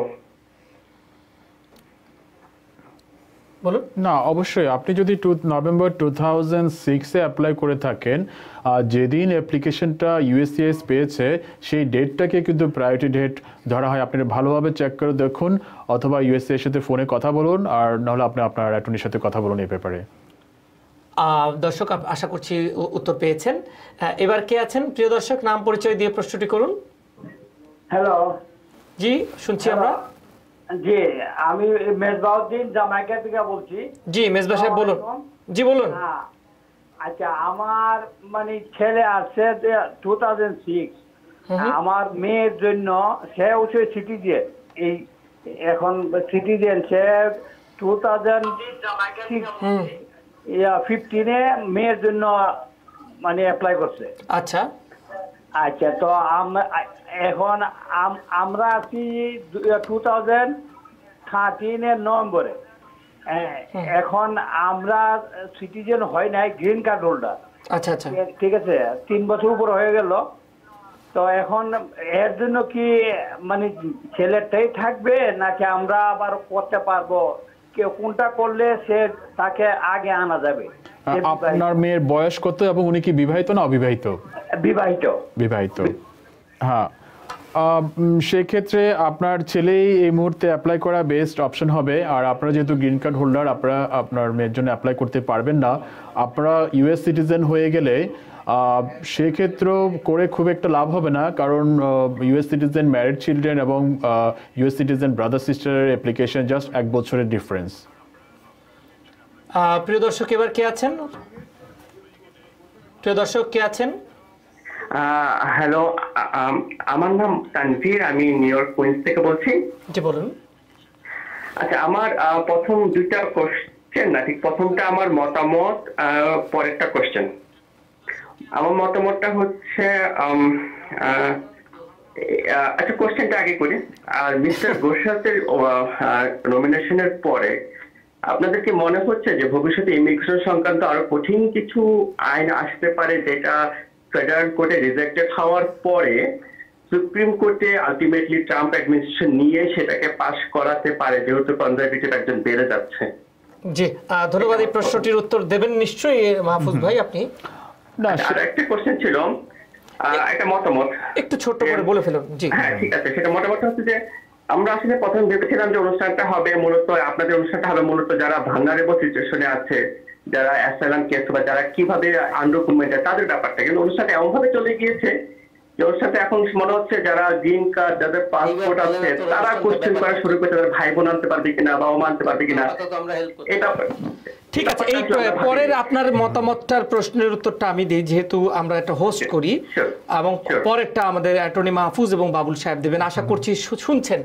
বলুন। না অবশ্যই আপনি যদি নভেম্বর 2006 এ অ্যাপ্লাই করে থাকেন যেদিন অ্যাপ্লিকেশনটা ইউএসসিএস পেয়েছে সেই ডেটটাকে কিন্তু প্রায়োরিটি ডেট ধরা হয়। আপনি ভালোভাবে চেক করে দেখুন অথবা ইউএসসিএর সাথে ফোনে কথা বলুন, আর নাহলে আপনি আপনার অ্যাটর্নির সাথে কথা বলুন এই ব্যাপারে। দর্শক আশা করছি উত্তর পেয়েছেন। এবার কে আছেন প্রিয় দর্শক নাম পরিচয় দিয়ে প্রশ্নটি করুন। হ্যালো জি শুনছি আমরা। জি আমি মেজবাউদ্দিন জামাইকা থেকে বলছি। জি মেজবা সাহেব বলুন। জি বলুন। হ্যাঁ আচ্ছা আমার মানে ছেলে আছে 2006, আমার মেয়ের জন্য সে হচ্ছে সিটিজেন, এই এখন সিটিজেন সে 2015 মেয়ের জন্য মানে অ্যাপ্লাই করছে। আচ্ছা আচ্ছা তো এখন আমরা আছি 2013 নভেম্বরে, এখন আমরা সিটিজেন হয় নাই গ্রিন কার্ড হোল্ডার। আচ্ছা আচ্ছা ঠিক আছে 3 বছর উপর হয়ে গেল, তো এখন এর জন্য কি মানে ছেলেটাই থাকবে নাকি আমরা আবার করতে পারবো? কে কোনটা করলে সে তাকে আগে আনা যাবে? আপনার মেয়ের বয়স কত এবং উনি কি বিবাহিত না অবিবাহিত? বিবাহিত। বিবাহিত। হ্যাঁ সেক্ষেত্রে আপনার ছেলেই এই মুহূর্তে অ্যাপ্লাই করা বেস্ট অপশন হবে। আর আপনারা যেহেতু গ্রিন কার্ড হোল্ডার আপনারা আপনার মেয়ের জন্য অ্যাপ্লাই করতে পারবেন না, আপনারা ইউএস সিটিজেন হয়ে গেলে সেক্ষেত্র করে খুব একটা লাভ হবে না, কারণ ইউএস সিটিজেন ম্যারিড চিলড্রেন এবং ইউএস সিটিজেন ব্রাদার সিস্টারের অ্যাপ্লিকেশন জাস্ট এক বছরের ডিফারেন্স। প্রিয় দর্শক এবার কে আছেন? প্রিয় দর্শক কে আছেন? হ্যালো, আমার নাম তানভীর, আমি নিউ ইয়র্ক কুইন্স থেকে বলছি। জি বলুন। আচ্ছা, আমার প্রথম দুইটা কোশ্চেন না, ঠিক প্রথমটা আমার মতামত, পরেরটা কোশ্চেন। আমার মতামতটা হচ্ছে, আচ্ছা কোশ্চেনটা আগে করি। আর মিস্টার গোসাতের নমিনেশনের পরে আপনাদের কি মনে হচ্ছে যে ভবিষ্যতে ইমিগ্রেশন সংক্রান্ত আরো কঠিন কিছু আইন আসতে পারে, যেটা ফেডারেল কোর্টে রিজেক্টেড হওয়ার পরে সুপ্রিম কোর্টে আলটিমেটলি ট্রাম্প অ্যাডমিনিস্ট্রেশন নিয়ে সেটাকে পাস করাতে পারে, যেহেতু কনজারভেটিভ একজন বেড়ে যাচ্ছে? জি ধন্যবাদ, এই প্রশ্নটির উত্তর দেবেন নিশ্চয়ই মাহফুজ ভাই আপনি। না, আরেকটা কোশ্চেন ছিল, একটা মতামত একটু ছোট করে বলে ফেলুন। জি হ্যাঁ ঠিক আছে, সেটা মতামত হচ্ছে যে আমরা আসলে প্রথম ভেবেছিলাম যে অনুষ্ঠানটা হবে মূলত, আপনাদের অনুষ্ঠানটা হবে মূলত যারা ভালনারেবল সিচুয়েশনে আছে, যারা অ্যাসাইলাম কেস বা যারা কিভাবে আন্ডারডকুমেন্ট তাদের ব্যাপারটা, কিন্তু অনুষ্ঠানটা এমন ভাবে চলে গিয়েছে যে অনুষ্ঠানটা এখন মনে হচ্ছে যারা গ্রিন কার্ড, যাদের পাসপোর্ট আছে তারা কোশ্চেন করা শুরু করছে, তাদের ভাই বোন আনতে পারবে কিনা বা ও মানতে পারবে কিনা। এটা ঠিক আছে, এই পরের আপনার মতামতটার প্রশ্নের উত্তরটা আমি দিই, যেহেতু আমরা একটা হোস্ট করি, এবং পরেরটা আমাদের অ্যাটর্নি মাহফুজ এবং বাবুল সাহেব দেবেন। আশা করছি শুনছেন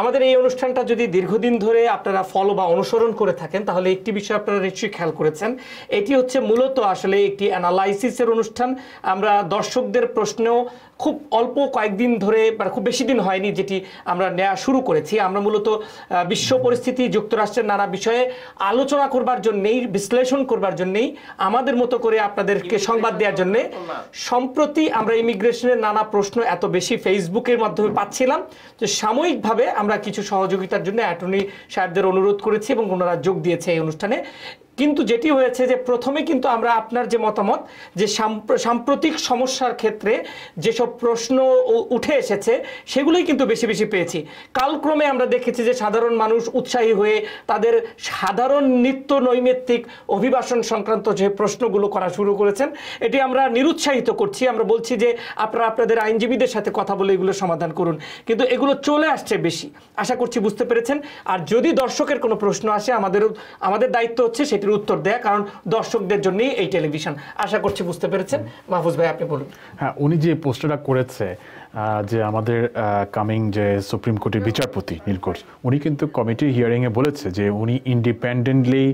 আমাদের এই অনুষ্ঠানটা যদি দীর্ঘদিন ধরে আপনারা ফলো বা অনুসরণ করে থাকেন, তাহলে একটি বিষয় আপনারা নিশ্চয়ই খেয়াল করেছেন, এটি হচ্ছে মূলত আসলে একটি অ্যানালাইসিসের অনুষ্ঠান। আমরা দর্শকদের প্রশ্নেও খুব অল্প কয়েকদিন ধরে, খুব বেশি দিন হয়নি যেটি আমরা নেওয়া শুরু করেছি, আমরা মূলত বিশ্ব পরিস্থিতি, যুক্তরাষ্ট্রের নানা বিষয়ে আলোচনা করবার জন্য, বিশ্লেষণ করবার জন্যই আমাদের মতো করে আপনাদেরকে সংবাদ দেওয়ার জন্য। সম্প্রতি আমরা ইমিগ্রেশনের নানা প্রশ্ন এত বেশি ফেসবুকের মাধ্যমে পাচ্ছিলাম যে সাময়িকভাবে আমরা কিছু সহযোগিতার জন্য অ্যাটর্নি সাহেবদের অনুরোধ করেছি এবং ওনারা যোগ দিয়েছে এই অনুষ্ঠানে। কিন্তু যেটি হয়েছে যে প্রথমে কিন্তু আমরা আপনার যে মতামত, যে সাম্প্রতিক সমস্যার ক্ষেত্রে যেসব প্রশ্ন উঠে এসেছে সেগুলোই কিন্তু বেশি বেশি পেয়েছি। কালক্রমে আমরা দেখেছি যে সাধারণ মানুষ উৎসাহী হয়ে তাদের সাধারণ নিত্য নৈমিত্তিক অভিবাসন সংক্রান্ত যে প্রশ্নগুলো করা শুরু করেছেন, এটি আমরা নিরুৎসাহিত করছি। আমরা বলছি যে আপনারা আপনাদের আইনজীবীদের সাথে কথা বলে এগুলো সমাধান করুন, কিন্তু এগুলো চলে আসছে বেশি। আশা করছি বুঝতে পেরেছেন। আর যদি দর্শকের কোনো প্রশ্ন আসে, আমাদের দায়িত্ব হচ্ছে সেটি উত্তর দেয়া, কারণ দর্শকদের জন্যই এই টেলিভিশন। আশা করছি বুঝতে পেরেছেন। মাহফুজ ভাই আপনি বলুন। হ্যাঁ, উনি যে পোস্টটা করেছে যে আমাদের কামিং যে সুপ্রিম কোর্টের বিচারপতি নীল গোর্স, উনি কিন্তু কমিটি হিয়ারিংয়ে বলেছে যে উনি ইন্ডিপেন্ডেন্টলি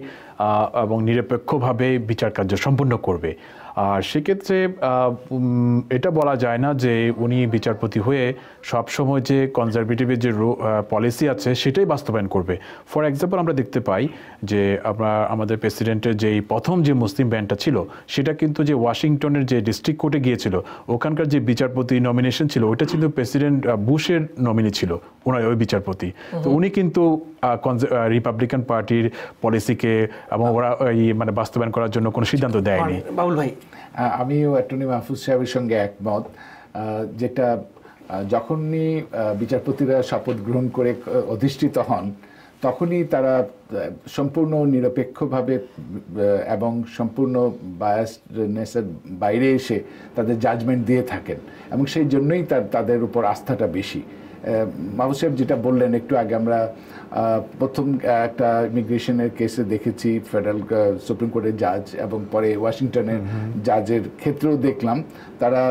এবং নিরপেক্ষভাবে বিচার কার্য সম্পন্ন করবে। আর সেক্ষেত্রে এটা বলা যায় না যে উনি বিচারপতি হয়ে সবসময় যে কনজারভেটিভের যে পলিসি আছে সেটাই বাস্তবায়ন করবে। ফর এক্সাম্পল আমরা দেখতে পাই যে আমাদের প্রেসিডেন্টের যেই প্রথম যে মুসলিম ব্যানটা ছিল, সেটা কিন্তু যে ওয়াশিংটনের যে ডিস্ট্রিক্ট কোর্টে গিয়েছিল, ওখানকার যে বিচারপতি নমিনেশন ছিল ওটা কিন্তু প্রেসিডেন্ট বুশের নমিনি ছিল ওনার ওই বিচারপতি। তো উনি কিন্তু রিপাবলিকান পার্টির পলিসিকে এবং ওরা মানে বাস্তবায়ন করার জন্য কোনো সিদ্ধান্ত দেয়নি। বাবুল ভাই, আমিও অ্যাটর্নি মাহফুজ সাহেবের সঙ্গে একমত, যেটা যখনই বিচারপতিরা শপথ গ্রহণ করে অধিষ্ঠিত হন তখনই তারা সম্পূর্ণ নিরপেক্ষভাবে এবং সম্পূর্ণ বায়াসনেসের বাইরে এসে তাদের জাজমেন্ট দিয়ে থাকেন, এবং সেই জন্যই তাদের উপর আস্থাটা বেশি। মাহবুব সাহেব যেটা বললেন একটু আগে, আমরা প্রথম একটা ইমিগ্রেশনের কেসে দেখেছি ফেডারেল সুপ্রিম কোর্টের জাজ, এবং পরে ওয়াশিংটনের জাজের ক্ষেত্রেও দেখলাম তারা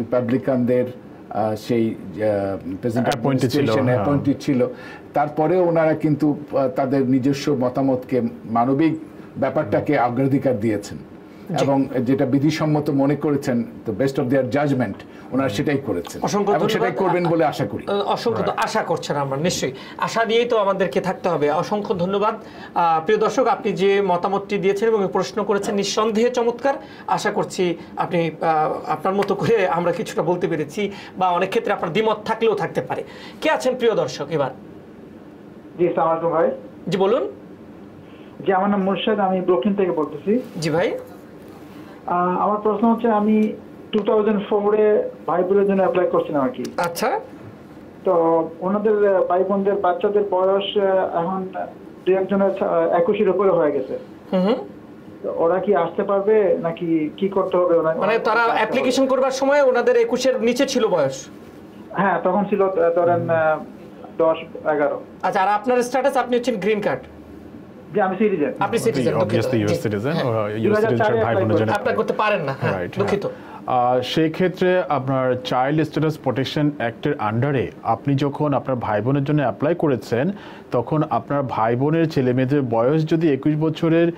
রিপাবলিকানদের সেই অ্যাপয়েন্টেড ছিল, তারপরেও ওনারা কিন্তু তাদের নিজস্ব মতামতকে, মানবিক ব্যাপারটাকে অগ্রাধিকার দিয়েছেন এবং যেটা বিধিসম্মত মনে করেছেন, the best of their judgement, ওনারা সেটাই করেছেন এবং সেটাই করবেন বলে আশা করি। অসংখ্য আশা করছেন আমরা, নিশ্চয়ই আশা দিয়েই তো আমাদেরকে থাকতে হবে। অসংখ্য ধন্যবাদ। প্রিয় দর্শক, আপনি যে মতামতটি দিয়েছেন এবং প্রশ্ন করেছেন নিঃসন্দেহে চমৎকার। আশা করছি আপনি আপনার মতো করে আমরা কিছুটা বলতে পেরেছি, বা অনেক ক্ষেত্রে আপনার দ্বিমত থাকলেও থাকতে পারে। কে আছেন প্রিয় দর্শক এবার? জি সালাম ভাই। জি বলুন। জি আমার নাম মুর্শেদ, আমি ব্রুকলিন থেকে বলতেছি। জি ভাই, আমার প্রশ্ন হচ্ছে, আমি 2004 এ ভাই বোনের জন্য অ্যাপ্লাই করছিলাম আর কি। আচ্ছা, তো ওনাদের ভাই বোনদের বাচ্চাদের বয়স এখন 21 এর উপরে হয়ে গেছে। ওরা কি আসতে পারবে নাকি কি করতে হবে ওরা মানে তারা অ্যাপ্লিকেশন করবার সময় ওনাদের 21 এর নিচে ছিল বয়স। হ্যাঁ তখন ছিল ধরেন 10 11। আচ্ছা আর আপনার স্ট্যাটাস আপনি হচ্ছেন গ্রিন কার্ড। জি আমি সিটিজেন। আপনি citizen obviously you citizen you citizen ভাই বোনজন আপনি করতে পারেন না দুঃখিত। সেই ক্ষেত্রে আপনার চাইল্ড স্ট্যাটাস প্রোটেকশন অ্যাক্টের আন্ডারে আপনি যখন আপনার ভাই বোনের জন্য অ্যাপ্লাই করেছেন তখন আপনার ভাই বোনের ছেলে মেয়েদের বয়স যদি 21 বছরের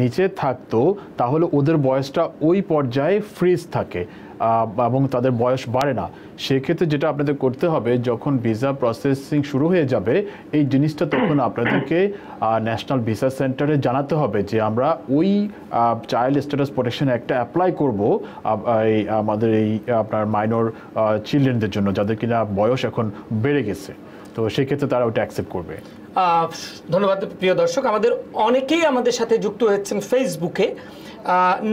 নিচে থাকতো তাহলে ওদের বয়সটা ওই পর্যায়ে ফ্রিজ থাকে এবং তাদের বয়স বাড়ে না। সেক্ষেত্রে যেটা আপনাদের করতে হবে যখন ভিসা প্রসেসিং শুরু হয়ে যাবে এই জিনিসটা তখন আপনাদেরকে ন্যাশনাল ভিসা সেন্টারে জানাতে হবে যে আমরা ওই চাইল্ড স্ট্যাটাস প্রোটেকশন অ্যাক্টটা অ্যাপ্লাই করবো এই আমাদের এই আপনার মাইনর চিলড্রেনদের জন্য যাদের কিনা বয়স এখন বেড়ে গেছে, তো সেক্ষেত্রে তারা ওটা অ্যাকসেপ্ট করবে। ধন্যবাদ প্রিয় দর্শক, আমাদের অনেকেই আমাদের সাথে যুক্ত হয়েছেন ফেসবুকে।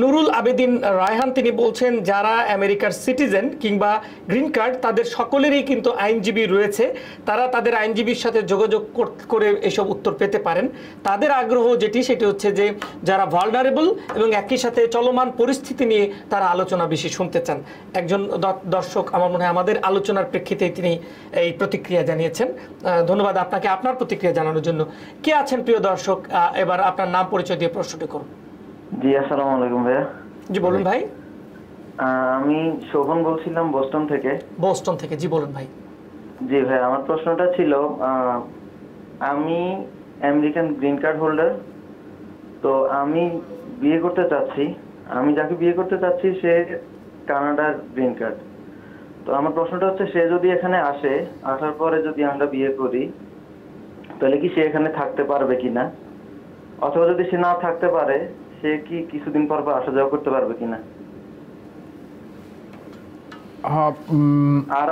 নুরুল আবেদিন রায়হান তিনি বলছেন যারা আমেরিকার সিটিজেন কিংবা গ্রিন কার্ড তাদের সকলেরই কিন্তু আইনজীবী রয়েছে, তারা তাদের আইনজীবীর সাথে যোগাযোগ করে এসব উত্তর পেতে পারেন। তাদের আগ্রহ যেটি সেটি হচ্ছে যে যারা ভালনারেবল এবং একই সাথে চলমান পরিস্থিতি নিয়ে তারা আলোচনা বেশি শুনতে চান। একজন দর্শক আমার মনে হয় আমাদের আলোচনার প্রেক্ষিতে তিনি এই প্রতিক্রিয়া জানিয়েছেন। ধন্যবাদ আপনাকে আপনার প্রতিক্রিয়া জানানোর জন্য। কে আছেন প্রিয় দর্শক, এবার আপনার নাম পরিচয় দিয়ে প্রশ্নটি করুন। জি আসসালামু আলাইকুম ভাইয়া। জি বলুন ভাই। আমি শোভন বলছিলাম বোস্টন থেকে। বোস্টন থেকে, জি বলুন ভাই। জি ভাই আমার প্রশ্নটা ছিল আমি আমেরিকান গ্রিন কার্ড হোল্ডার, তো আমি বিয়ে করতে চাচ্ছি, আমি যাকে বিয়ে করতে চাচ্ছি সে কানাডার গ্রিন কার্ড, তো আমার প্রশ্নটা হচ্ছে সে যদি এখানে আসে, আসার পরে যদি আমরা বিয়ে করি তাহলে কি সে এখানে থাকতে পারবে কিনা, অথবা যদি সে না থাকতে পারে সে কি কিছুদিন পর আসা যাওয়া করতে পারবে কিনা? আর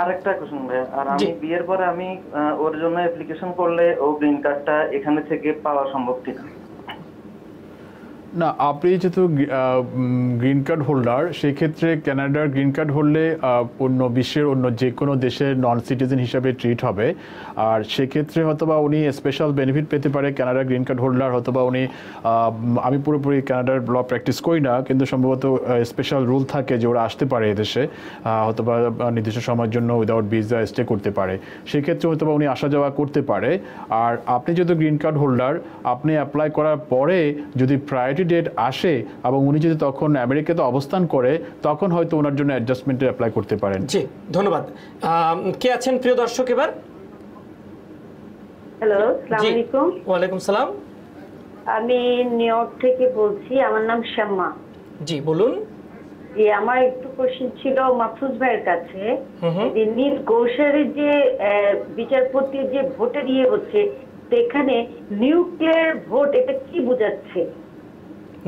আরেকটা কোশ্চেন ভাই, আর আমি বিয়ের পরে আমি ওর জন্য অ্যাপ্লিকেশন করলে ও গ্রিন কার্ডটা এখানে থেকে পাওয়া সম্ভব কিনা? না, আপনি যেহেতু গ্রিন কার্ড হোল্ডার সেক্ষেত্রে কানাডার গ্রিন কার্ড হলে অন্য বিশ্বের অন্য যে কোনো দেশের নন সিটিজেন হিসাবে ট্রিট হবে। আর সেক্ষেত্রে হয়তোবা উনি স্পেশাল বেনিফিট পেতে পারে কানাডার গ্রিন কার্ড হোল্ডার, হয়তোবা উনি আমি পুরোপুরি কানাডার ল প্র্যাকটিস করি না কিন্তু সম্ভবত স্পেশাল রুল থাকে যে ওরা আসতে পারে এদেশে, হয়তোবা নির্দিষ্ট সময়ের জন্য উইদাউট ভিসা স্টে করতে পারে, সেক্ষেত্রে হয়তোবা উনি আসা যাওয়া করতে পারে। আর আপনি যেহেতু গ্রিন কার্ড হোল্ডার আপনি অ্যাপ্লাই করার পরে যদি প্রায়োরিটি ডেট আসে এবং উনি যদি তখন আমেরিকাতে অবস্থান করে তখন হয়তো ওনার জন্য অ্যাডজাস্টমেন্টে অ্যাপ্লাই করতে পারেন। জি ধন্যবাদ। কে আছেন প্রিয় দর্শক এবার? হ্যালো আসসালামু আলাইকুম। ওয়া আলাইকুম সালাম। আমি নিউ ইয়র্ক থেকে বলছি, আমার নাম শাম্মা। জি বলুন। এই আমার একটু কোশ্চেন ছিল মাহফুজ ভাইয়ের কাছে, নীল গোশারের যে বিচারপতি যে ভোটে দিয়ে হচ্ছে সেখানে নিউক্লিয়ার ভোট এটা কি বোঝাচ্ছে?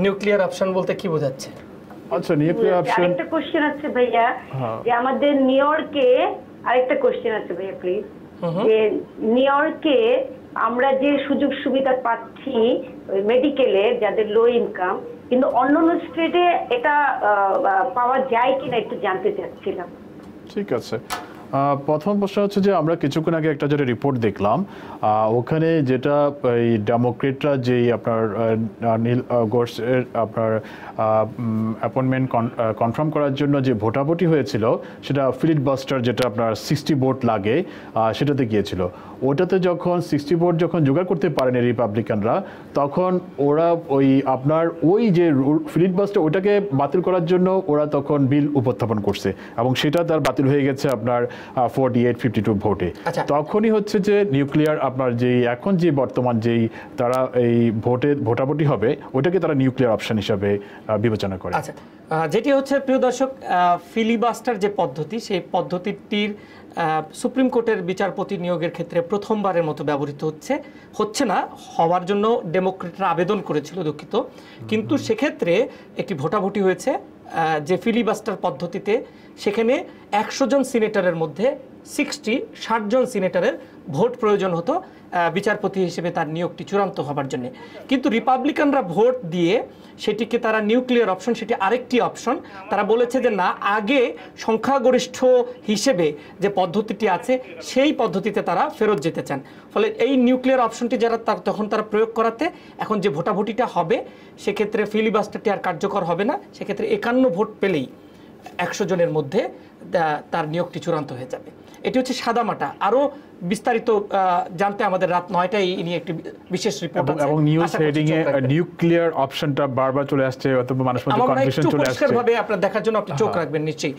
নিউক্লিয়ার অপশন বলতে কি বোঝাচ্ছে? আচ্ছা নিউক্লিয়ার অপশন আরেকটা কোশ্চেন আছে ভাইয়া যে আমাদের নিউ ইয়র্কে আরেকটা কোশ্চেন আছে ভাইয়া প্লিজ, যে নিউ ইয়র্কে আমরা যে সুযোগ সুবিধা পাচ্ছি ওই মেডিকেলে যাদের লো ইনকাম, কিন্তু অন্য স্টেটে এটা পাওয়া যায় কিনা একটু জানতে চাচ্ছিলাম। ঠিক আছে, প্রথম প্রশ্ন হচ্ছে যে আমরা কিছুক্ষণ আগে একটা যেটা রিপোর্ট দেখলাম ওখানে যেটা এই ডেমোক্রেটরা যেই আপনার নীল গোর্সের আপনার অ্যাপয়েন্টমেন্ট কনফার্ম করার জন্য যে ভোটাভুটি হয়েছিল সেটা ফিলিবস্টার যেটা আপনার 60 ভোট লাগে সেটাতে গিয়েছিল। ওটাতে যখন 60 ভোট যখন জোগাড় করতে পারেনি রিপাবলিকানরা তখন ওরা ওই আপনার ওই যে ফিলিবস্টার ওটাকে বাতিল করার জন্য ওরা তখন বিল উপস্থাপন করছে এবং সেটা তার বাতিল হয়ে গেছে আপনার 48-52 ভোটে। তখনই হচ্ছে যে নিউক্লিয়ার আপনার যে এখন যে বর্তমান যেই তারা এই ভোটে ভোটাভুটি হবে ওটাকে তারা নিউক্লিয়ার অপশন হিসাবে বিবেচনা করে। আচ্ছা যেটি হচ্ছে প্রিয় দর্শক ফিলিবাস্টার যে পদ্ধতি সেই পদ্ধতিটির সুপ্রিম কোর্টের বিচারপতি নিয়োগের ক্ষেত্রে প্রথমবারের মতো ব্যবহৃত হচ্ছে না, হওয়ার জন্য ডেমোক্রেটরা আবেদন করেছিল দুঃখিত, কিন্তু সেক্ষেত্রে একটি ভোটাভুটি হয়েছে যে ফিলিবাস্টার পদ্ধতিতে সেখানে 100 জন সিনেটরের মধ্যে 60 জন সিনেটরের ভোট প্রয়োজন হতো বিচারপতি হিসেবে তার নিয়োগটি চূড়ান্ত হবার জন্য। কিন্তু রিপাবলিকানরা ভোট দিয়ে সেটিকে তারা নিউক্লিয়ার অপশন, সেটি আরেকটি অপশন, তারা বলেছে যে না, আগে সংখ্যাগরিষ্ঠ হিসেবে যে পদ্ধতিটি আছে সেই পদ্ধতিতে তারা ফেরত যেতে চান। ফলে এই নিউক্লিয়ার অপশনটি যারা তখন তারা প্রয়োগ করাতে এখন যে ভোটাভুটিটা হবে সেক্ষেত্রে ফিলিবাস্টারটি আর কার্যকর হবে না, সেক্ষেত্রে 51 ভোট পেলেই 100 জনের মধ্যে তার নিয়োগটি চূড়ান্ত হয়ে যাবে। এটি হচ্ছে সাদামাটা। আরও বিস্তারিত জানতে আমাদের রাত 9টায় এই নিয়ে একটি বিশেষ রিপোর্ট আছে এবং নিউজ হেডিং এ নিউক্লিয়ার অপশনটা বারবার চলে আসছে, অথবা মানুষ মধ্যে কনফিউশন চলে আসছে। ভাবে আপনারা দেখার জন্য আপনি চোখ রাখবেন নিশ্চয়ই।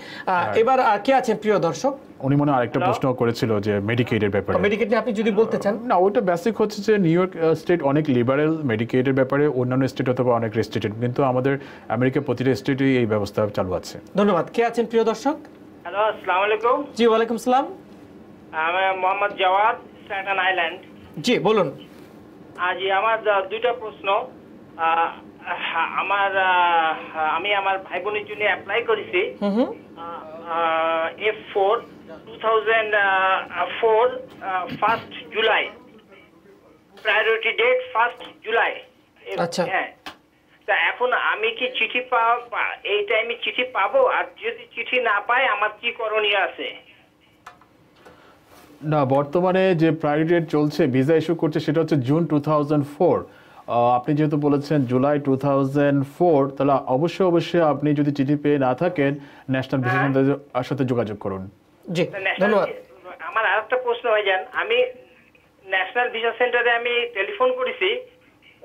এবার কে আছেন প্রিয় দর্শক? উনি মনে আরেকটা প্রশ্ন করেছিল যে মেডিকেডের ব্যাপারে। মেডিকেড নিয়ে আপনি যদি বলতে চান? না, ওটা বেসিক হচ্ছে যে নিউ ইয়র্ক স্টেট অনেক লিবারেল মেডিকেডের ব্যাপারে, অন্যান্য স্টেট অথবা অনেক রেস্ট্রিক্টেড, কিন্তু আমাদের আমেরিকার প্রতিটা স্টেটেই এই ব্যবস্থা চালু আছে। ধন্যবাদ। কে আছেন প্রিয় দর্শক? হ্যালো, আসসালামু আলাইকুম। জি, ওয়ালাইকুম সালাম। আমি মোহাম্মদ জাওয়াদ, স্ট্যাটন আইল্যান্ড। জি, বলুন। জি, আমার দুইটা প্রশ্ন। আমি আমার ভাই বোনের জন্য অ্যাপ্লাই করেছি F4 2004 first July, priority date first July. আচ্ছা, হ্যাঁ। তা এখন আমি কি চিঠি পাওয়া এই টাইমে চিঠি পাবো? আর যদি চিঠি না পাই আমার কি করণীয় আছে? না, বর্তমানে যে প্রায়োরিটি ডেট চলছে, ভিসা ইস্যু করছে, সেটা হচ্ছে জুন 2004। আপনি যেহেতু বলেছেন জুলাই 2004, তাহলে অবশ্যই আপনি যদি চিঠি পেয়ে না থাকেন ন্যাশনাল ভিসা সেন্টারের সাথে যোগাযোগ করুন। জি, ধন্যবাদ। আমার আরেকটা প্রশ্ন হয়ে যান, আমি ন্যাশনাল ভিসা সেন্টারে আমি টেলিফোন করেছি,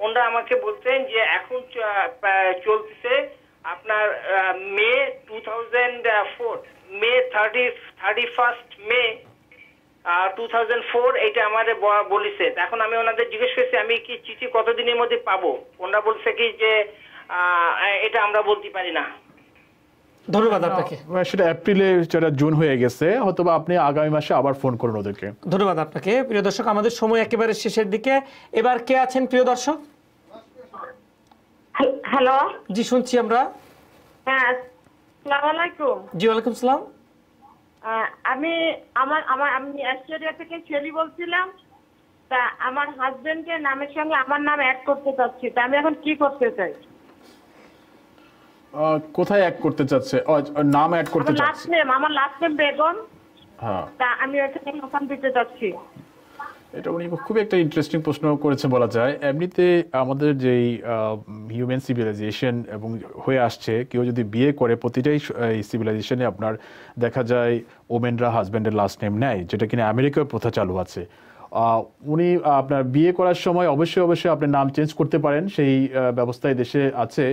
ওনারা আমাকে বলছেন যে এখন চলছে আপনার মে 2004, মে 31 মে 2004 এটা আমাদের বলেছে। এখন আমি ওনাদের জিজ্ঞেস করেছি আমি কি চিঠি কতদিনের মধ্যে পাবো? ওনারা বলছে কি যে এটা আমরা বলতে পারি না। ধন্যবাদ আপনাকে। সেটা এপ্রিলে, সেটা জুন হয়ে গেছে, অথবা আপনি আগামী মাসে আবার ফোন করুন ওদেরকে। ধন্যবাদ আপনাকে। প্রিয় দর্শক, আমাদের সময় একেবারে শেষের দিকে। এবার কে আছেন প্রিয় দর্শক? হ্যালো, জি শুনছি আমরা। হ্যাঁ, আসসালামু আলাইকুম। জি, ওয়ালাইকুম আসসালাম। আমি অস্ট্রেলিয়া থেকে শেলি বলছিলাম। তা আমার হাজবেন্ডের নামের সঙ্গে আমার নাম অ্যাড করতে চাচ্ছি, তা আমি এখন কি করতে চাই? কোথায় অ্যাড করতে চাচ্ছে? নাম অ্যাড করতে চাচ্ছে, লাস্ট নেম, আমার লাস্ট নেম বেগম। হ্যাঁ, তা আমি এখানে নাম দিতে চাচ্ছি। এটা উনি খুব একটা ইন্টারেস্টিং প্রশ্ন করেছে বলা যায়। এমনিতে আমাদের যেই হিউম্যান সিভিলাইজেশন এবং হয়ে আসছে, কেউ যদি বিয়ে করে, প্রতিটাই সিভিলাইজেশনে আপনার দেখা যায় ওমেনরা হাজব্যান্ডের লাস্ট নেম নেয়, যেটা কিনা আমেরিকার প্রথা চালু আছে। উনি আপনার বিয়ে করার সময় অবশ্যই আপনার নাম চেঞ্জ করতে পারেন, সেই ব্যবস্থায় দেশে আছে।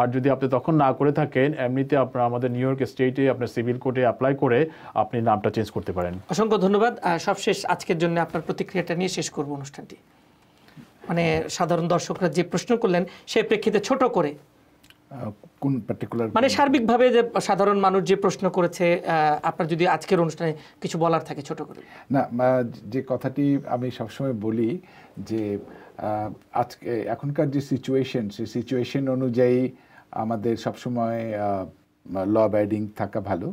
আর যদি আপনি তখন না করে থাকেন, এমনিতে আপনার আমাদের নিউ ইয়র্ক স্টেটে আপনার সিভিল কোর্টে অ্যাপ্লাই করে আপনি নামটা চেঞ্জ করতে পারেন। অসংখ্য ধন্যবাদ। সবশেষ আজকের জন্য আপনার প্রতিক্রিয়াটা নিয়ে শেষ করব অনুষ্ঠানটি। মানে সাধারণ দর্শকরা যে প্রশ্ন করলেন সেই প্রেক্ষিতে ছোট করে কোন পার্টিকুলার, মানে সার্বিকভাবে যে সাধারণ মানুষ যে প্রশ্ন করেছে, আপনার যদি আজকের অনুষ্ঠানে কিছু বলার থাকে ছোট করে। না, যে কথাটি আমি সবসময় বলি যে আজকে এখনকার যে সিচুয়েশন, সেই সিচুয়েশন অনুযায়ী আমাদের সবসময় ল অ্যাবাইডিং থাকা ভালো।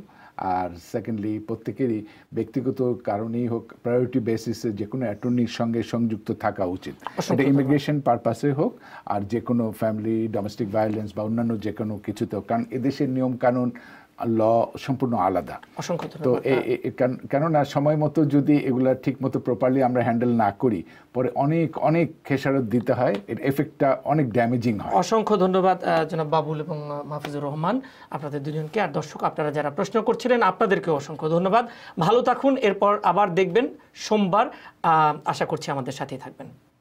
আর সেকেন্ডলি, প্রত্যেকেরই ব্যক্তিগত কারণেই হোক, প্রায়োরিটি বেসিসে যে কোনো অ্যাটর্নির সঙ্গে সংযুক্ত থাকা উচিত, সেটা ইমিগ্রেশন পারপাসে হোক আর যে কোনো ফ্যামিলি, ডোমেস্টিক ভায়োলেন্স বা অন্যান্য যে কোনো কিছুতে হোক, কারণ এদেশের নিয়মকানুন ল সম্পূর্ণ আলাদা। তো কেননা সময় মতো যদি এগুলা ঠিক মতো প্রপারলি আমরা হ্যান্ডেল না করি, পরে অনেক খেসারত দিতে হয়, এর এফেক্টটা অনেক ড্যামেজিং হয়। অসংখ্য ধন্যবাদ জনাব বাবুল এবং মাহফুজুর রহমান, আপনাদের দুজনকে। আর দর্শক, আপনারা যারা প্রশ্ন করছিলেন আপনাদেরকেও অসংখ্য ধন্যবাদ। ভালো থাকুন। এরপর আবার দেখবেন সোমবার, আশা করছি আমাদের সাথেই থাকবেন।